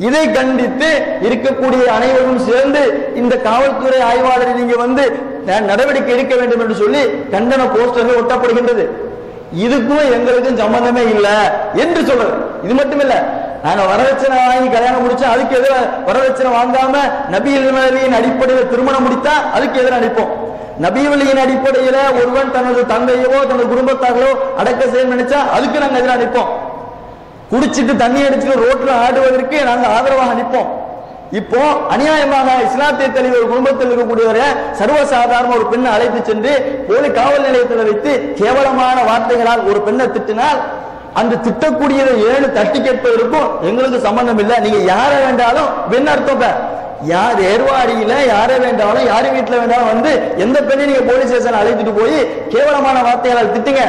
இதை கண்டித்து இருக்கக்கூடிய அனைவரும் சேர்ந்து இந்த காவல்துறை ஆய்வாளரை நீங்க வந்து நடவடிக்கை எடுக்க வேண்டும் என்று சொல்லி கண்டன போஸ்டர்கள் ஒட்டப்படுகின்றது. இதுக்கும் எங்களுக்கும் சம்பந்தமே இல்லை என்று சொல்றது. இது மட்டும் இல்ல, நாங்க வரதட்சணை வாங்கி கல்யாணம் முடிச்சோம், அதுக்கு எதிராக வரதட்சணை வாங்காம நபியின் அடிப்படையில் திருமணம் முடித்தா அதுக்கு எதிராக அடிப்போம். நபியின் அடிப்படையில ஒருவன் தனது தந்தையோ தனது குடும்பத்தார்களோ அடக்க செய்ய நினைச்சா அதுக்கு நாங்க எதிராக நிற்போம். குடிச்சிட்டு தண்ணி அடிச்சுட்டு ரோட்ல ஆடுவதற்கு நாங்க ஆதரவாக நிற்போம். இப்போ அநியாயமாக இஸ்லாத்தை தெளிவு ஒரு குடும்பத்தில் இருக்கக்கூடியவரை சர்வசாதாரண ஒரு பெண்ணை அழைத்து சென்று போலி காவல் நிலையத்தில் வைத்து கேவலமான வார்த்தைகளால் ஒரு பெண்ணை திட்டினால் அந்த திட்டக்கூடியதை ஏழு தட்டி கேட்பதற்கும் எங்களுக்கு சம்பந்தம் இல்லை, நீங்க யார வேண்டாலும் பெண் அர்த்தம் பேர், யார் ஏர்வாடியில யார வேண்டாலும் யாரு வீட்டுல வேண்டாலும் வந்து எந்த பெண்ணை நீங்க போலீஸ் ஸ்டேஷன் அழைத்துட்டு போய் கேவலமான வார்த்தைகளால் திட்டுங்க,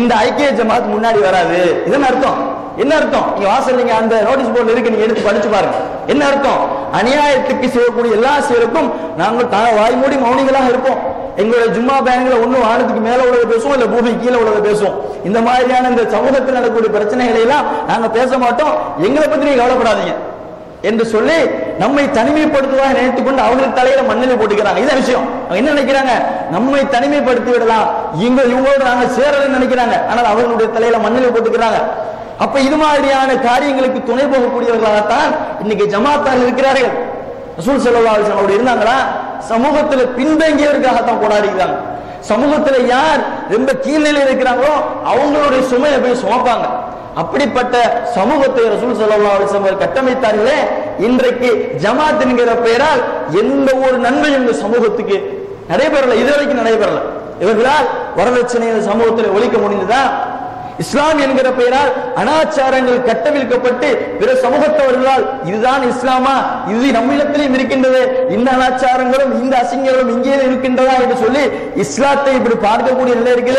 இந்த ஐக்கிய ஜமாத் முன்னாடி வராது. இதுன்னு அர்த்தம். என்ன அர்த்தம்? நீங்க வாசல் நீங்க அந்த நோட்டீஸ் போர்டில் இருக்கு, நீங்க எடுத்து படிச்சு பாருங்க. என்ன அர்த்தம்? அநியாயத்துக்கு செய்யக்கூடிய எல்லா செயலுக்கும் நாங்கள் வாய்மூடி மௌனிகளாக இருப்போம். எங்களுடைய ஜும்மா பேங்க்ல ஒன்னும் வானத்துக்கு மேல உள்ளதை பேசுவோம், இல்ல பூமி கீழே உள்ளதை பேசுவோம். இந்த மாதிரியான இந்த சமூகத்தில் நடக்கக்கூடிய பிரச்சனைகளை எல்லாம் நாங்க பேச மாட்டோம், எங்களை பத்தி நீங்க கவலைப்படாதீங்க என்று சொல்லி நம்மை தனிமைப்படுத்துவதாக நினைத்துக் கொண்டு அவங்களுக்கு தலையில மண்ணெண்ணெய் போட்டுக்கிறாங்க. இதான் விஷயம். என்ன நினைக்கிறாங்க? நம்மை தனிமைப்படுத்தி விடலாம், இங்க இவங்களோட நாங்க சேரலன்னு நினைக்கிறாங்க, ஆனால் அவர்களுடைய தலையில மண்ணெண்ணெய் போட்டுக்கிறாங்க. அப்ப இது மாதிரியான காரியங்களுக்கு துணை போகக்கூடியவர்களாகத்தான் இன்னைக்கு ஜமாத்தார்கள் இருக்கிறார்கள். ரசூல் ஸல்லல்லாஹு அலைஹி வஸல்லம் அவர்கள் இருந்தாங்களா? சமூகத்தில் பின்தங்கியவர்களாகத்தான் போராடிக்கிறாங்க. சமூகத்துல யார் ரொம்ப கீழ்நிலையில இருக்காங்களோ அவங்களுடைய சுமையை போய் சுமப்பாங்க. அப்படிப்பட்ட சமூகத்தை ரசூல் ஸல்லல்லாஹு அலைஹி வஸல்லம் கட்டமைத்தார்களே. இன்றைக்கு ஜமாத் என்கிற பெயரால் எந்த ஒரு நன்மையும் இந்த சமூகத்துக்கு நடைபெறல, இதுவரைக்கும் நடைபெறல. இவர்களால் வரதட்சணை சமூகத்தில் ஒழிக்க முடிந்ததா? இஸ்லாம் என்கிற பெயரால் அனாச்சாரங்கள் கட்டவிழ்க்கப்பட்டு பிற சமூகத்தவர்களால் இதுதான் இஸ்லாமா, இது நம்மிடத்திலும் இருக்கின்றது, இந்த அனாச்சாரங்களும் இந்த அசிங்கங்களும் இங்கே இருக்கின்றதா என்று சொல்லி இஸ்லாத்தை இப்படி பார்க்கக்கூடிய நிலை இருக்கிற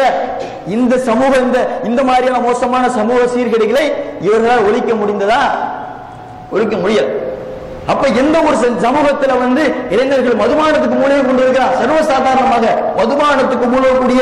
இந்த சமூகம், இந்த மாதிரியான மோசமான சமூக சீர்கேடுகளை இவர்களால் ஒழிக்க முடிந்ததா? ஒழிக்க முடியல. அப்ப எந்த ஒரு சமூகத்துல இளைஞர்கள் மதுபானத்துக்கு மூழ்கி கொண்டிருக்கிறார், சர்வசாதாரணமாக மதுபானத்துக்கு மூழ்கக்கூடிய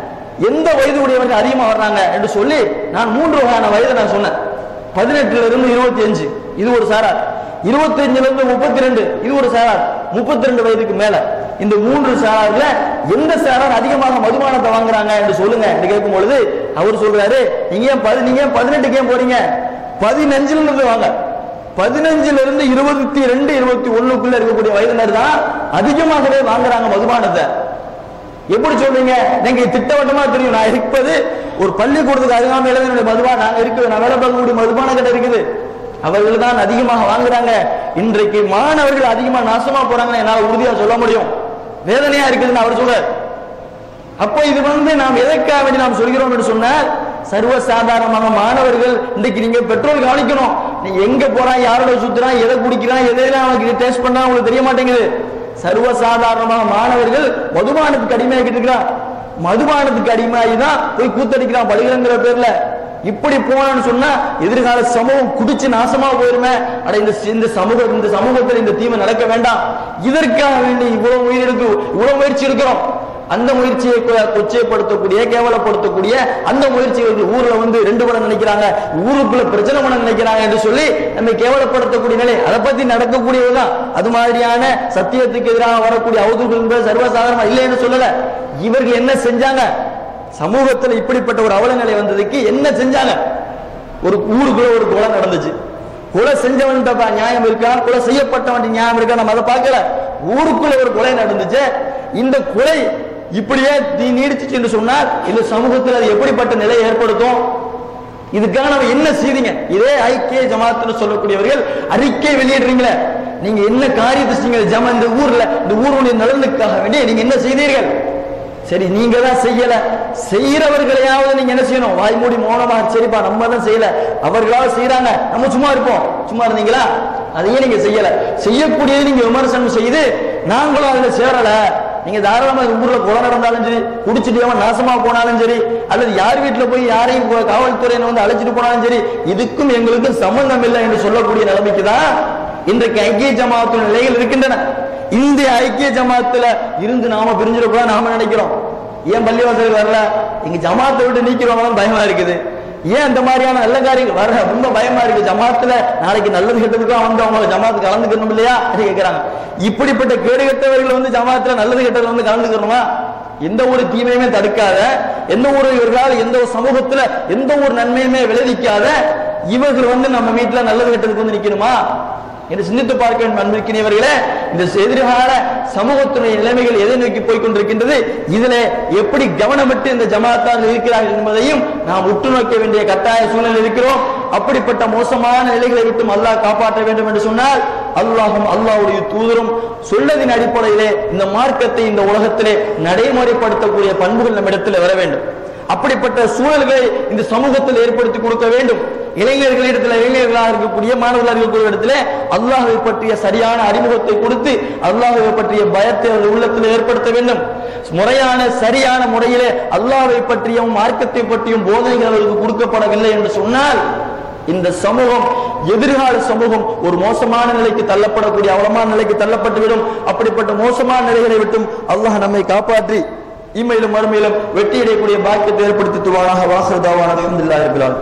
எந்த வயது உடையவர்கள் அதிகமா வர்றாங்க என்று சொல்லி நான் 3 வகையான வயதை நான் சொன்னேன். 18ல இருந்து 25 இது ஒரு சாரார், 25ல இருந்து 32 இது ஒரு சாரார், 32 வயதுக்கு மேல, இந்த 3 சாரார்ல எந்த சாரார் அதிகமாக மதுபானத்தை வாங்குறாங்க என்று சொல்லுங்க என்று கேட்கும் பொழுது அவர் சொல்றாரு, நீங்க 18க்கு போறீங்க, 15ல இருந்து வாங்க, 15ல இருந்து 22, 21 இருக்கக்கூடிய வயதினர் தான் அதிகமாகவே வாங்குறாங்க மதுபானத்தை. எப்படி சொல்றீங்க? நீங்க திட்டவட்டமா தெரியும், நான் இருப்பது ஒரு பள்ளிக்கூடத்துக்கு அருகாமையில என்னுடைய மதுபான இருக்குது, நான் வேலை பார்க்கக்கூடிய மதுபான கிட்ட இருக்குது, அவர்கள் தான் அதிகமாக வாங்குறாங்க. இன்றைக்கு மாணவர்கள் அதிகமா நாசமா போறாங்கன்னு என்னால் உறுதியா சொல்ல முடியும், வேதனையா இருக்குதுன்னு அவர் சொல்றாரு. அப்ப இது நாம் எதற்காக வேண்டி நாம் சொல்கிறோம் என்று சொன்னால், சர்வசாதாரணமான மாணவர்கள் இன்றைக்கு நீங்க பெட்ரோல் கவனிக்கணும், நீ எங்க போறான், யாரோட சுத்துறான், எதை குடிக்கிறான், எதையெல்லாம் அவனுக்கு டேஸ்ட் பண்ணா உங்களுக்கு தெரிய மாட்டேங்குது. சர்வசாதாரணமான மாணவர்கள் மதுபானத்துக்கு அடிமையாகிட்டு இருக்கிறான், மதுபானத்துக்கு அடிமையாகிதான் போய் கூத்தடிக்கிறான் பலிகங்கிற பேர்ல. இப்படி போனான்னு சொன்னா எதிர்கால சமூகம் குடிச்சு நாசமா போயிருமே. அட, இந்த சமூகத்தில் இந்த தீமை நடக்க வேண்டாம், இதற்காக வேண்டி இவ்வளவு முயற்சி இருக்கிறோம். அந்த முயற்சியை கொச்சைப்படுத்தக்கூடிய, கேவலப்படுத்தக்கூடிய அந்த முயற்சியை ஊர்ல 2 படம் நினைக்கிறாங்க, ஊருக்குள்ள பிரச்சனை பண்ண நினைக்கிறாங்க என்று சொல்லி நம்ம கேவலப்படுத்தக்கூடிய நிலை. அதை பத்தி நடக்கக்கூடியதுதான். அது மாதிரியான சத்தியத்துக்கு எதிராக வரக்கூடிய அவதூறுகள் என்பது சர்வசாதாரணமா இல்லைன்னு சொல்லல. இவர்கள் என்ன செஞ்சாங்க? சமூகத்துல இப்படிப்பட்ட ஒரு அவல நிலை வந்ததுக்கு என்ன செஞ்சாங்க? ஒரு ஊருக்குள்ள ஒரு கொலை நடந்துச்சு, கொலை செஞ்சவன்கிட்ட நியாயம் இருக்கா, கொலை செய்யப்பட்டவன் நியாயம் இருக்கா நம்ம அதை பார்க்கல. ஊருக்குள்ள ஒரு கொலை நடந்துச்சு, இந்த கொலை இப்படியே நீடிச்சு என்று சொன்னால் இந்த சமூகத்தில் அது எப்படிப்பட்ட நிலையை ஏற்படுத்தும்? இதுக்காக நம்ம என்ன செய்றீங்க? இதே ஐக்கிய ஜமாத்னு சொல்லக்கூடியவர்கள் அறிக்கை வெளியிடுறீங்களே, நீங்க என்ன காரியத்தை செஞ்சீங்க? இந்த ஊர்ல இந்த ஊருடைய நலனுக்காக வேண்டிய நீங்க என்ன செய்தீர்கள்? சரி, நீங்க தான் செய்யல, செய்யறவர்களையாவது நீங்க என்ன செய்யணும்? வாய்மூடி மௌனமா, சரிப்பா நம்ம தான் செய்யல, அவர்களாவது செய்யறாங்க, நம்ம சும்மா இருப்போம். சும்மா இருந்தீங்களா? அதையே நீங்க செய்யல. செய்யக்கூடியது நீங்க விமர்சனம் செய்து நாங்களும் அதுல சேரல. நீங்க தாராளமா ஊர்ல கொலை நடந்தாலும் சரி, குடிச்சிட்டு நாசமா போனாலும் சரி, அல்லது யார் வீட்டுல போய் யாரையும் காவல்துறையின அழைச்சிட்டு போனாலும் சரி, இதுக்கும் எங்களுக்கும் சம்பந்தம் இல்லை என்று சொல்லக்கூடிய நிலைமைக்குதான் இன்றைக்கு ஐக்கிய ஜமாத்தின் நிலைகள் இருக்கின்றன. இந்திய ஐக்கிய ஜமாத்துல இருந்து நாம பிரிஞ்சிடக்கூட நாம நினைக்கிறோம். ஏன் பள்ளிவாசல் வரல, எங்க ஜமாத்தை விட்டு நீக்கிறவங்களும் பயமா இருக்குது, ஏன் அந்த மாதிரியான நல்ல காரியங்கள் வரல, ரொம்ப பயமா இருக்கு, ஜமாத்துல நாளைக்கு நல்லது கெட்டதுக்காக அவங்க ஜமாத்து கலந்துக்கணும் இல்லையா அது கேட்கிறாங்க. இப்படிப்பட்ட கேடு கெட்டவர்கள் ஜமாத்துல நல்லது கெட்டவர்கள் கலந்துக்கணுமா? எந்த ஒரு தீமையுமே தடுக்காத, எந்த ஒரு இவர்களால் எந்த ஒரு சமூகத்துல எந்த ஒரு நன்மையுமே விளைவிக்காத இவர்கள் நம்ம வீட்டுல நல்லது கெட்டதுக்கு நிக்கணுமா என்று சிந்தித்து பார்க்க வேண்டும் அன்பிற்கினியவர்களே. இந்த எதிர்கால சமூகத்துடைய நிலைமைகள் எதை நோக்கி போய்கொண்டிருக்கின்றது, இதுல எப்படி கவனமிட்டு இந்த ஜமாத்தான் இருக்கிறார்கள் என்பதையும் நாம் உற்று நோக்க வேண்டிய கட்டாய சூழ்நிலை இருக்கிறோம். அப்படிப்பட்ட மோசமான நிலைகளை விட்டு அல்லாஹ் காப்பாற்ற வேண்டும் என்று சொன்னால் அல்லாஹும் அல்லாஹ்வுடைய தூதரும் சொல்லதின் அடிப்படையிலே இந்த மார்க்கத்தை இந்த உலகத்திலே நடைமுறைப்படுத்தக்கூடிய பண்புகள் நம்மிடத்தில் வர வேண்டும். அப்படிப்பட்ட சூழல்களை இந்த சமூகத்தில் ஏற்படுத்தி கொடுக்க வேண்டும். இளைஞர்களிடத்துல, இளைஞர்களாக இருக்கக்கூடிய மாணவர்களாக இருக்கக்கூடிய இடத்துல அல்லாஹ்வை பற்றிய சரியான அறிமுகத்தை கொடுத்து அல்லாஹ்வை பற்றிய பயத்தை அவர்கள் உள்ளத்தில் ஏற்படுத்த வேண்டும். முறையான சரியான முறையிலே அல்லாஹ்வை பற்றியும் மார்க்கத்தை பற்றியும் போதனைகள் அவர்களுக்கு கொடுக்கப்படவில்லை என்று சொன்னால் இந்த சமூகம், எதிர்கால சமூகம் ஒரு மோசமான நிலைக்கு தள்ளப்படக்கூடிய அவலமான நிலைக்கு தள்ளப்பட்டுவிடும். அப்படிப்பட்ட மோசமான நிலைகளை விட்டும் அல்லாஹ் நம்மை காப்பாற்றி இமையிலும் மறுமையிலும் வெற்றியடையக்கூடிய பாக்கியத்தை ஏற்படுத்துவானாக வாசரதாவானது அல்ஹம்துலில்லாஹ் இருக்கிறார்.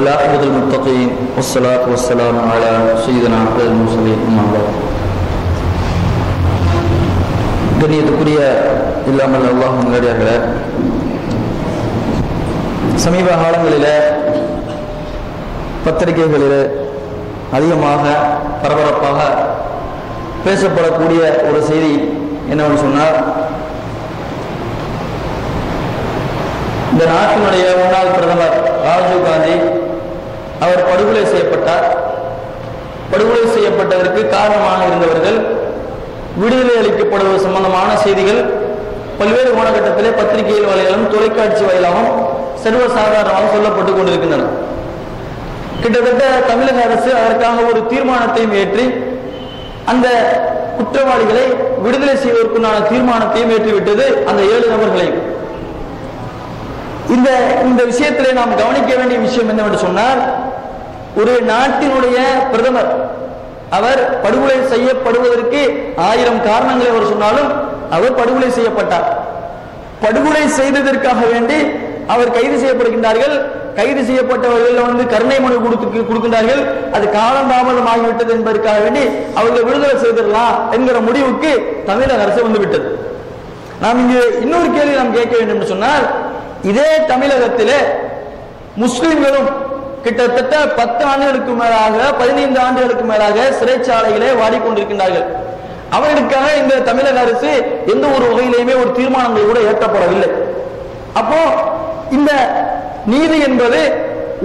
والآخرة المتقين والصلاة والسلام على سيدنا عبد المرسلين கண்ணியத்துக்குரிய இல்லாமல் அல்லாஹ் நல்லடியார்களே, சமீப காலங்களில் பத்திரிகைகளில் அதிகமாக பரபரப்பாக பேசப்படக்கூடிய ஒரு செய்தி என்னவென்று சொன்னால், இந்த நாட்டினுடைய முன்னாள் பிரதமர் ராஜீவ் காந்தி அவர் படுகொலை செய்யப்பட்டார். படுகொலை செய்யப்பட்டதற்கு காரணமாக இருந்தவர்கள் விடுதலை அளிக்கப்படுவது சம்பந்தமான செய்திகள் பல்வேறு ஊடகத்திலே பத்திரிகை வாயிலாகவும் தொலைக்காட்சி வாயிலாகவும் சர்வசாதாரணமாக சொல்லப்பட்டுக் கொண்டிருக்கின்றன. கிட்டத்தட்ட தமிழக அரசு அதற்காக ஒரு தீர்மானத்தையும் ஏற்றி அந்த குற்றவாளிகளை விடுதலை செய்வதற்குண்டான தீர்மானத்தையும் ஏற்றிவிட்டது. அந்த 7 நபர்களையும் இந்த விஷயத்திலே நாம் கவனிக்க வேண்டிய விஷயம் என்னவென்று சொன்னால், ஒரு நாட்டினுடைய பிரதமர் அவர் படுகொலை செய்யப்படுவதற்கு 1000 காரணங்களை அவர் சொன்னாலும் அவர் படுகொலை செய்யப்பட்டார். படுகொலை செய்ததற்காக வேண்டி அவர் கைது செய்யப்படுகின்றார்கள். கைது செய்யப்பட்டவர்கள் வந்து கருணை மனு கொடுக்கின்றார்கள். அது காலம் தாமதம் ஆகிவிட்டது என்பதற்காக வேண்டி அவர்கள் விடுதலை செய்திடலாம் என்கிற முடிவுக்கு தமிழக அரசு வந்துவிட்டது. நாம் இங்கு இன்னொரு கேள்வி நாம் கேட்க வேண்டும் என்று சொன்னால், இதே தமிழகத்திலே முஸ்லிம்களும் கிட்டத்தட்ட 10 ஆண்டுகளுக்கு மேலாக 15 ஆண்டுகளுக்கு மேலாக சிறைச்சாலைகளே வாடிக்கொண்டிருக்கின்றார்கள். அவர்களுக்காக இந்த தமிழக அரசு எந்த ஒரு வகையிலையுமே ஒரு தீர்மானங்கள் கூட ஏற்றப்படவில்லை. அப்போ இந்த நீதி என்பது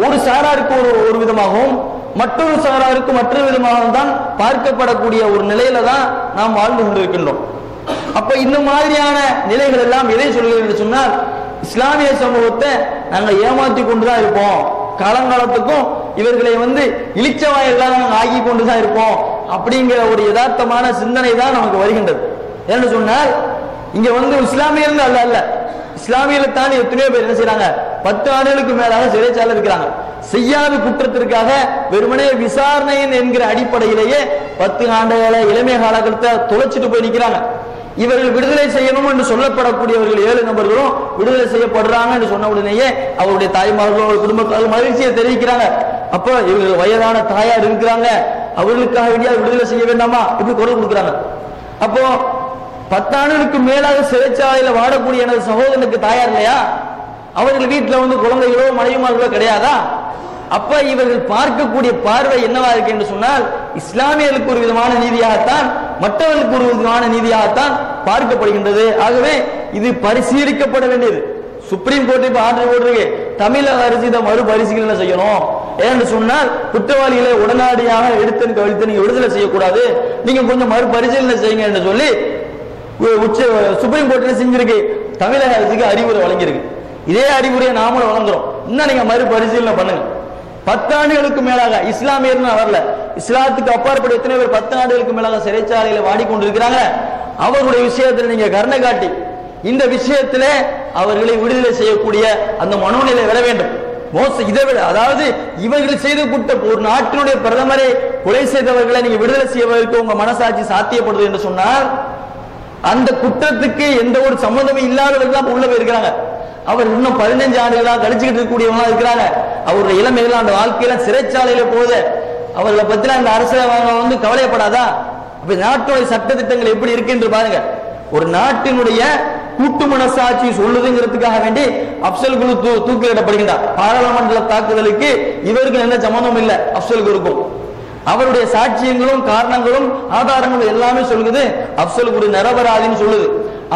ஒரு சாராருக்கு ஒரு விதமாகவும் மற்றொரு சாராருக்கு மற்றொரு விதமாகவும் தான் பார்க்கப்படக்கூடிய ஒரு நிலையில தான் நாம் வாழ்ந்து கொண்டிருக்கின்றோம். அப்ப இந்த மாதிரியான நிலைகள் எல்லாம் எதை சொல்கிறேன் என்று சொன்னால், இஸ்லாமிய சமூகத்தை நாங்கள் ஏமாற்றி கொண்டுதான் இருப்போம், காலங்காலத்துக்கும் இவர்களை வந்து இளிச்சவாயெல்லாம் நாங்கள் ஆகி கொண்டுதான் இருப்போம் அப்படிங்கிற ஒரு யதார்த்தமான சிந்தனை தான் நமக்கு வருகின்றது. ஏன்னு சொன்னால், இங்க வந்து இஸ்லாமியர்கள் அல்ல இஸ்லாமியர்கள் தான் எத்தனையோ பேர் என்ன செய்யறாங்க, 10 ஆண்டுகளுக்கு மேலாக சிறைச்சாலை இருக்கிறாங்க. செய்யாத குற்றத்திற்காக வெறுமனே விசாரணை என்கிற அடிப்படையிலேயே 10 ஆண்டுகளை இளமைய காலகட்டத்தை தொலைச்சிட்டு போய் நிற்கிறாங்க. இவர்கள் விடுதலை செய்யணும் என்று சொல்லப்படக்கூடியவர்கள் 7 நபர்களும் விடுதலை செய்யப்படுறாங்க என்று சொன்ன உடனேயே அவருடைய தாய்மார்களும் குடும்பத்தாரும் மகிழ்ச்சியை தெரிவிக்கிறாங்க. அப்போ இவர்கள் வயதான தாயார் இருக்கிறாங்க, அவர்களுக்காக வேண்டிய விடுதலை செய்ய வேண்டாமா இப்படி குரல் கொடுக்கிறாங்க. அப்போ 10 ஆண்டுகளுக்கு மேலாக சிறைச்சாலையில் வாடக்கூடிய எனது சகோதரனுக்கு தாயார் இல்லையா, அவர்கள் வீட்டில் வந்து குழந்தைகளோ மனைவிமார்களோ கிடையாதா? அப்ப இவர்கள் பார்க்கக்கூடிய பார்வை என்னவா இருக்கு என்று சொன்னால், இஸ்லாமியர்களுக்கு ஒரு விதமான நீதியாகத்தான் மற்றவர்களுக்கு ஒரு விதமான நீதியாகத்தான் பார்க்கப்படுகின்றது. ஆகவே இது பரிசீலிக்கப்பட வேண்டியது. சுப்ரீம் கோர்ட் இப்ப ஆர்டர் போட்டிருக்கு, தமிழக அரசு இதை மறுபரிசீலனை செய்யணும். ஏன்னு சொன்னால் குற்றவாளிகளை உடனடியாக எடுத்து கவிழ்த்து நீங்க விடுதலை செய்யக்கூடாது, நீங்க கொஞ்சம் மறுபரிசீலனை செய்யுங்க என்று சொல்லி சுப்ரீம் கோர்ட்ல செஞ்சிருக்கு, தமிழக அரசுக்கு அறிவுரை வழங்கியிருக்கு. இதே அறிவுரையை நாமளும் வழங்குறோம், இன்னும் நீங்க மறுபரிசீலனை பண்ணுங்க. 10 ஆண்டுகளுக்கு மேலாக இஸ்லாமியர்கள் வரல, இஸ்லாத்துக்கு அப்பாற்பட்ட எத்தனை பேர் 10 ஆண்டுகளுக்கு மேலாக சிறைச்சாலையில வாடிக்கொண்டிருக்கிறாங்க. அவர்களுடைய விஷயத்தில் நீங்க கருணை காட்டி இந்த விஷயத்துல அவர்களை விடுதலை செய்யக்கூடிய அந்த மனோநிலை வர வேண்டும். இதை விட அதாவது இவர்கள் செய்து கூட்ட ஒரு நாட்டினுடைய பிரதமரை கொலை செய்தவர்களை நீங்க விடுதலை செய்வதற்கு உங்க மனசாட்சி சாத்தியப்படுது என்று சொன்னால், அந்த குற்றத்துக்கு எந்த ஒரு சம்பந்தமும் இல்லாதவர்கள் தான் உள்ள போயிருக்கிறாங்க. அவர் இன்னும் 15 ஆண்டுகளா கழிச்சுக்கிட்டு இருக்கக்கூடியவங்களா இருக்கிறாங்க. அவருடைய இளமைகள் அந்த வாழ்க்கையில சிறைச்சாலையில போகுது. அவர்களை பத்தின அந்த அரசாங்கம் வந்து கவலைப்படாதா? அப்ப நாட்டுடைய சட்ட திட்டங்கள் எப்படி இருக்கு என்று பாருங்க. ஒரு நாட்டினுடைய கூட்டு மனசாட்சி சொல்லுதுங்கிறதுக்காக வேண்டி அப்சல் குரு தூக்கிலிடப்படுகின்றார். பாராளுமன்ற தாக்குதலுக்கு இவருக்கு என்ன சம்பந்தம் இல்லை. அப்சல் குருக்கும் அவருடைய சாட்சியங்களும் காரணங்களும் ஆதாரங்களும் எல்லாமே சொல்லுது அப்சல் குரு நிரபராதின்னு சொல்லுது.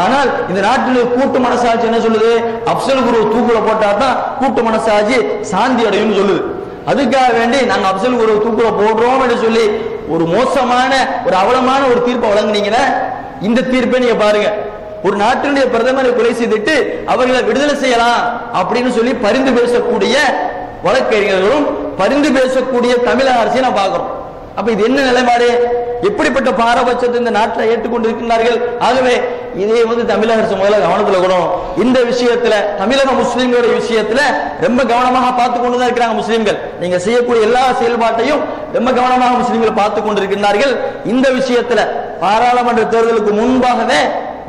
ஆனால் இந்த நாட்டில் கூட்டு மனசாட்சி என்ன சொல்லுது, அப்சல் குரு தூக்குல போட்டா தான் கூட்டு மனசாட்சி சாந்தி அடையும் சொல்லுது. அதுக்காக வேண்டி நாங்க அப்சல் குரு தூக்குல போடுறோம் என்று சொல்லி ஒரு மோசமான ஒரு அவலமான ஒரு தீர்ப்பை வழங்குனீங்கன்னா, இந்த தீர்ப்பை நீங்க பாருங்க, ஒரு நாட்டினுடைய பிரதமரை கொலை செய்துட்டு அவர்களை விடுதலை செய்யலாம் அப்படின்னு சொல்லி பரிந்து பேசக்கூடிய வழக்கறிஞர்களும் பரிந்து பேசக்கூடிய தமிழக அரசையும் நாம் பார்க்கிறோம். அப்ப இது என்ன நிலைப்பாடு, எப்படிப்பட்ட பாரபட்சத்தை இந்த நாட்டில் ஏற்றுக்கொண்டிருக்கிறார்கள்? ஆகவே இதே வந்து தமிழக அரசு முதல்ல கவனத்தில் இருக்கணும். இந்த விஷயத்துல தமிழக முஸ்லிம்களுடைய விஷயத்துல ரொம்ப கவனமாக பார்த்து கொண்டுதான் இருக்கிறாங்க முஸ்லிம்கள். நீங்க செய்யக்கூடிய எல்லா செயல்பாட்டையும் ரொம்ப கவனமாக முஸ்லிம்கள் பார்த்து கொண்டிருக்கிறார்கள். இந்த விஷயத்துல பாராளுமன்ற தேர்தலுக்கு முன்பாகவே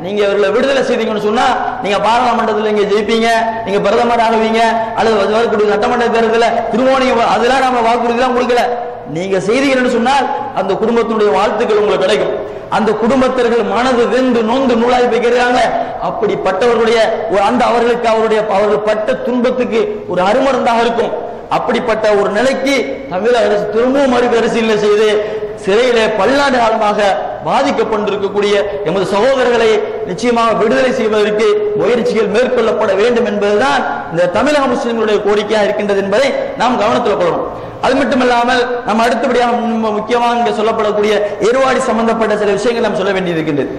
நீங்க இவர்களை விடுதலை செய்தீங்கன்னு சொன்னா நீங்க பாராளுமன்றத்தில் நீங்க ஜெயிப்பீங்க, நீங்க பிரதமர் ஆகுவீங்க, அல்லது சட்டமன்ற தேர்தலில் திருவோணி அதெல்லாம் நாம வாக்குறுதி எல்லாம் கொடுக்கல. நீங்க செய்தீங்கன்னு சொன்னால் அந்த குடும்பத்தினுடைய வாழ்த்துக்கள் உங்களுக்கு கிடைக்கும். அந்த குடும்பத்தினர்கள் மனது வெந்து நொந்து நூலாய் வைக்கிறாங்க. அப்படிப்பட்டவர்களுடைய அந்த அவர்களுக்கு அவர்கள் பட்ட துன்பத்துக்கு ஒரு அருமருந்தாக இருக்கும். அப்படிப்பட்ட ஒரு நிலைக்கு தமிழக அரசு திரும்பவும் மறுபரிசீலனை செய்து சிறையிலே பல்லாண்டு காலமாக பாதிக்கப்பட்டிருக்கக்கூடிய எமது சகோதரர்களை நிச்சயமாக விடுதலை செய்வதற்கு முயற்சிகள் மேற்கொள்ளப்பட வேண்டும் என்பதுதான் இந்த தமிழக முஸ்லிம்களுடைய கோரிக்கையாக இருக்கின்றது என்பதை நாம் கவனத்தில் கொள்ளணும். அது மட்டுமல்லாமல் நம்ம அடுத்தபடியாக முக்கியமாக இங்க சொல்லப்படக்கூடிய ஏர்வாடி சம்பந்தப்பட்ட சில விஷயங்கள் நாம் சொல்ல வேண்டியிருக்கின்றது.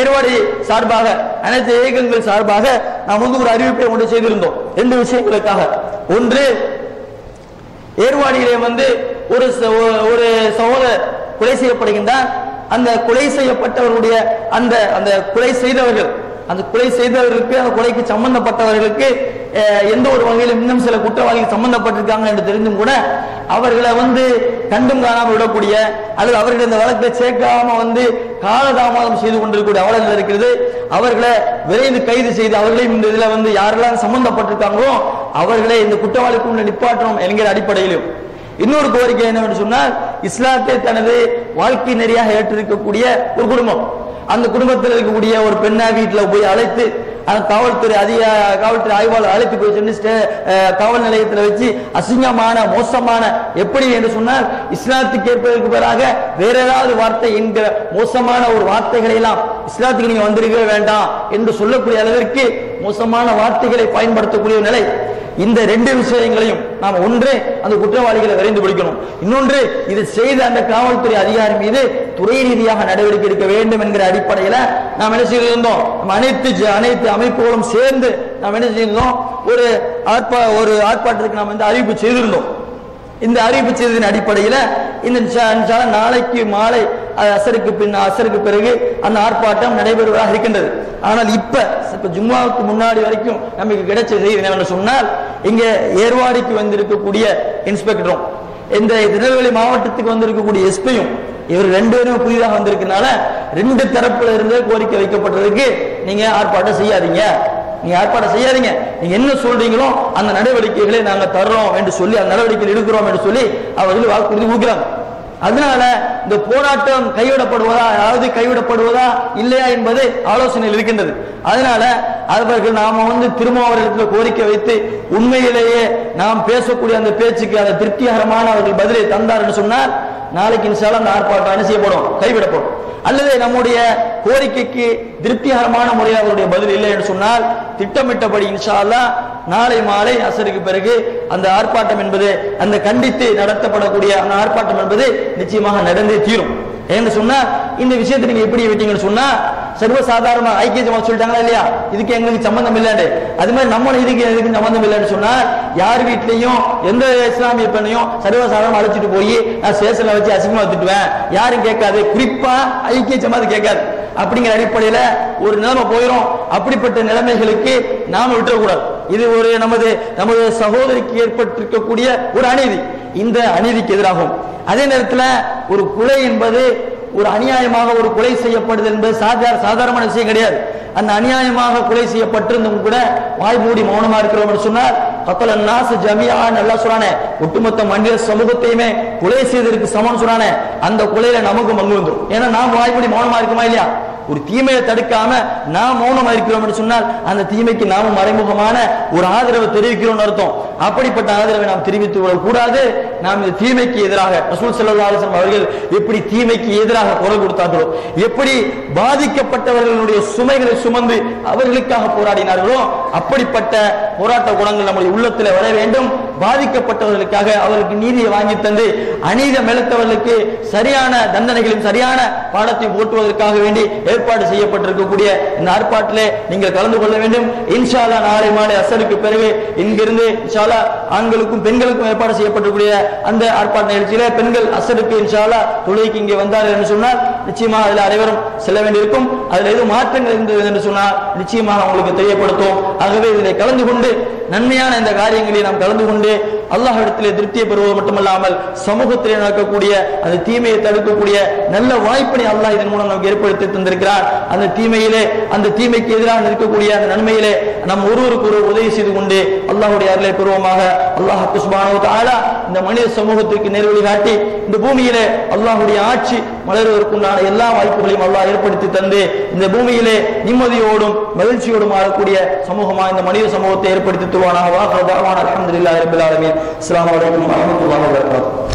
ஏர்வாடி சார்பாக, அனைத்து இயக்கங்கள் சார்பாக நாம் வந்து ஒரு அறிவிப்பை ஒன்று செய்திருந்தோம் ரெண்டு விஷயங்களுக்காக. ஒன்று, ஏர்வாடியிலே வந்து ஒரு சகோதரர் கொலை செய்யப்படுகின்றார். அந்த கொலை செய்யப்பட்டவர்களுடைய அந்த அந்த கொலை செய்தவர்கள் அந்த கொலை செய்தவர்களுக்கு அந்த கொலைக்கு சம்பந்தப்பட்டவர்களுக்கு எந்த ஒரு வகையிலும் இன்னும் சில குற்றவாளிகள் சம்பந்தப்பட்டிருக்காங்க என்று தெரிஞ்சும் கூட அவர்களை வந்து கண்டும் காணாமல் விடக்கூடிய அல்லது அவர்கள் இந்த வழக்கை சேர்க்காம வந்து காலதாமதம் செய்து கொண்டிருக்கக்கூடிய அவலம் இருக்கிறது. அவர்களை விரைந்து கைது செய்து அவர்களையும் இந்த இதுல வந்து யாரெல்லாம் சம்பந்தப்பட்டிருக்காங்களோ அவர்களை இந்த குற்றவாளிக்கு நிப்பாட்டணும் என்கிற அடிப்படையிலும் இன்னொரு கோரிக்கை என்னவென்று சொன்னால், இஸ்லாத்தை தனது வாழ்க்கை நெறியாக ஏற்றிருக்கக்கூடிய ஒரு குடும்பம், அந்த குடும்பத்தில் இருக்கக்கூடிய ஒரு பெண்ணை வீட்டில் போய் அழைத்து காவல்துறை ஆய்வாளர் அழைத்து போய் சென்று காவல் நிலையத்தில் வச்சு அசிங்கமான மோசமான எப்படி என்று சொன்னால் இஸ்லாத்துக்கு ஏற்பதற்கு பிறகு வேற ஏதாவது வார்த்தை என்கிற மோசமான ஒரு வார்த்தைகளை எல்லாம் இஸ்லாத்துக்கு நீங்க வந்திருக்கவே வேண்டாம் என்று சொல்லக்கூடிய அளவிற்கு மோசமான வார்த்தைகளை பயன்படுத்தக்கூடிய நிலை. இந்த ரெண்டு விஷயங்களையும் நாம் ஒன்று அந்த குற்றவாளிகளை விரைந்து பிடிக்கணும், இன்னொன்று இது செய்த அந்த காவல்துறை அதிகாரி மீது துறை ரீதியாக நடவடிக்கை எடுக்க வேண்டும் என்கிற அடிப்படையில் நாம் என்ன செய்திருந்தோம். அனைத்து அமைப்புகளும் சேர்ந்து நாம் என்ன செய்திருந்தோம், ஒரு ஆர்ப்பாட்டத்துக்கு நாம் வந்து அறிவிப்பு செய்திருந்தோம். இந்த அறிவிப்பு செய்ததின் அடிப்படையில் இந்த நாளைக்கு மாலை அசருக்கு பிறகு அந்த ஆர்ப்பாட்டம் நடைபெறுவதாக இருக்கின்றது. ஆனால் இப்ப ஜும்மாவுக்கு முன்னாடி வரைக்கும் நமக்கு கிடைச்ச செய்தி என்னவென்று சொன்னால், இங்க ஏர்வாடிக்கு வந்திருக்கக்கூடிய இன்ஸ்பெக்டரும் இந்த திருநெல்வேலி மாவட்டத்துக்கு வந்திருக்கக்கூடிய எஸ்பியும் இவர் ரெண்டு பேரும் புதிதாக வந்திருக்கனால ரெண்டு தரப்புல இருந்து கோரிக்கை வைக்கப்பட்டிருக்கு, நீங்க ஆர்ப்பாட்டம் செய்யாதீங்க, நீங்க ஏற்பாடு செய்யாதீங்க, நீங்க என்ன சொல்றீங்களோ அந்த நடவடிக்கைகளை நாங்க தர்றோம் என்று சொல்லி அந்த நடவடிக்கைகள் எடுக்கிறோம் என்று சொல்லி அவர்கள் வாக்குறுதி கொடுக்கிறாங்க. அதனால இந்த போராட்டம் கைவிடப்படுவதா அதாவது கைவிடப்படுவதா இல்லையா என்பது ஆலோசனையில் இருக்கின்றது. அதனால அவர்கள் நாம வந்து திரும்ப அவர்களுக்கு கோரிக்கை வைத்து உண்மையிலேயே நாம் பேசக்கூடிய அந்த பேச்சுக்கு அந்த திருப்திகரமான அவர்கள் பதிலை தந்தார் என்று சொன்னால் நாளைக்கு இன்ஷால்லா அந்த ஆர்ப்பாட்டம் என்ன செய்யப்படும், கைவிடப்படும். அல்லது நம்முடைய கோரிக்கைக்கு திருப்திகரமான முறையில் அவருடைய பதில் இல்லை என்று சொன்னால் திட்டமிட்டபடி இன்ஷா அல்லா நாளை மாலை அசருக்கு பிறகு அந்த ஆர்ப்பாட்டம் என்பது அந்த கண்டித்து நடத்தப்படக்கூடிய அந்த ஆர்ப்பாட்டம் என்பது நிச்சயமாக நடந்தே தீரும். ஏன்னு சொன்னா இந்த விஷயத்தை நீங்க எப்படி விட்டீங்கன்னு சொன்னா சர்வசாதாரணமா ஐக்கிய ஜமாத் சொல்லிட்டாங்களா இல்லையா, இதுக்கு எங்களுக்கு சம்பந்தம் இல்லைன்னு, அது மாதிரி நம்மளும் இதுக்கு சம்பந்தம் இல்லைன்னு சொன்னா யார் வீட்லையும் எந்த இஸ்லாமிய பெண்ணையும் சர்வசாதாரணம் அழைச்சிட்டு போய் நான் சேஷன்ல வச்சு அசிங்கமா திட்டுவேன், யாரும் கேட்காது, குறிப்பா ஐக்கிய ஜமாத் கேட்காது. அப்படிங்கிற அடிப்படையில ஒரு நிலைமை போயிடும். அப்படிப்பட்ட நிலைமைகளுக்கு நாம விட்டுறக்கூடாது. இது ஒரு நமது சகோதரிக்கு ஏற்பட்டிருக்கக்கூடிய ஒரு அநீதி, இந்த அநீதிக்கு எதிராகும். அதே நேரத்தில் ஒரு கொலை என்பது ஒரு அநியாயமாக ஒரு கொலை செய்யப்படுதல் என்பது சாதாரணமான விஷயம் கிடையாது. அந்த அநியாயமாக கொலை செய்யப்பட்டிருந்தும் கூட வாய் மூடி மௌனமா இருக்கிறோம் சொன்னார் ஒட்டுமொத்த மனித சமூகத்தையுமே கொலை செய்ததற்கு சமம் சொன்னானே, அந்த கொலையில நமக்கும் பங்கு வந்துடும். ஏன்னா நாம் வாய் மூடி மௌனமா இருக்குமா இல்லையா, ஒரு தீமையை தடுக்காம நாம் மௌனமா இருக்கிறோம் என்று சொன்னால் அந்த தீமைக்கு நாமும் மறைமுகமான ஒரு ஆதரவை தெரிவிக்கிறோம் அர்த்தம். அப்படிப்பட்ட ஆதரவை நாம் தெரிவித்து விடக்கூடாது. நாம் இந்த தீமைக்கு எதிராக ரசூல் ஸல்லல்லாஹு அலைஹி வஸல்லம் அவர்கள் எப்படி தீமைக்கு எதிராக குரல் கொடுத்தார்களோ, எப்படி பாதிக்கப்பட்டவர்களுடைய சுமைகளை சுமந்து அவர்களுக்காக போராடினார்களோ, அப்படிப்பட்ட போராட்ட குணங்கள் நம்முடைய உள்ளத்தில் வர வேண்டும். பாதிக்கப்பட்டவர்களுக்காக அவர்களுக்கு நீதியை வாங்கி தந்து அநீதம் இழைத்தவர்களுக்கு சரியான தண்டனைகளையும் சரியான பாடத்தையும் போட்டுவதற்காக வேண்டி ஏற்பாடு செய்யப்பட்டிருக்கக்கூடிய இந்த ஆர்ப்பாட்டிலே நீங்கள் கலந்து கொள்ள வேண்டும். இன்ஷா அல்லாஹ் நாளை மாலை அசருக்கு பிறகு இங்கிருந்து இன்ஷா அல்லாஹ் ஆண்களுக்கும் பெண்களுக்கும் ஏற்பாடு செய்யப்பட்டிருக்கக்கூடிய அந்த ஆர்ப்பாட்ட நிகழ்ச்சியிலே பெண்கள் அசருக்கு இன்ஷா அல்லாஹ் தொழுகைக்கு இங்கே வந்தார்கள் என்று சொன்னால் நிச்சயமாக அதில் அனைவரும் செல்ல வேண்டியிருக்கும். அதில் எதுவும் மாற்றங்கள் இருந்தது என்று சொன்னால் நிச்சயமாக உங்களுக்கு தெரியப்படுத்தும். ஆகவே இதில் கலந்து கொண்டு நன்மையான இந்த காரியங்களில் நாம் கலந்து கொண்டு அல்லாஹ்விடத்திலே திருப்தியை பெறுவது மட்டுமல்லாமல் சமூகத்திலே நடக்கக்கூடிய அந்த தீமையை தடுக்கக்கூடிய நல்ல வாய்ப்பினை அல்லாஹ் இதன் மூலம் நமக்கு ஏற்படுத்தி தந்திருக்கிறார். அந்த தீமையிலே, அந்த தீமைக்கு எதிராக இருக்கக்கூடிய அந்த நன்மையிலே நம் ஒருவருக்கு ஒரு உதவி செய்து கொண்டு அல்லாஹ்வுடைய அருளை பெறுவோமாக. அல்லாஹ் சுப்ஹானஹு வ தஆலா இந்த மனித சமூகத்திற்கு நேர்வழி காட்டி இந்த பூமியிலே அல்லாஹ்வுடைய ஆட்சி மலர்வதற்குண்டான எல்லா வாய்ப்புகளையும் அல்லாஹ் ஏற்படுத்தி தந்து இந்த பூமியிலே நிம்மதியோடும் மகிழ்ச்சியோடும் ஆளக்கூடிய சமூகமாக இந்த மனித சமூகத்தை ஏற்படுத்தி தருவானாக. வா கதவான அல்ஹம்துலில்லாஹி ரப்பில் ஆலமீன். அஸ்ஸலாமு அலைக்கும் வரஹ்மத்துல்லாஹி வ பரக்காத்துஹு.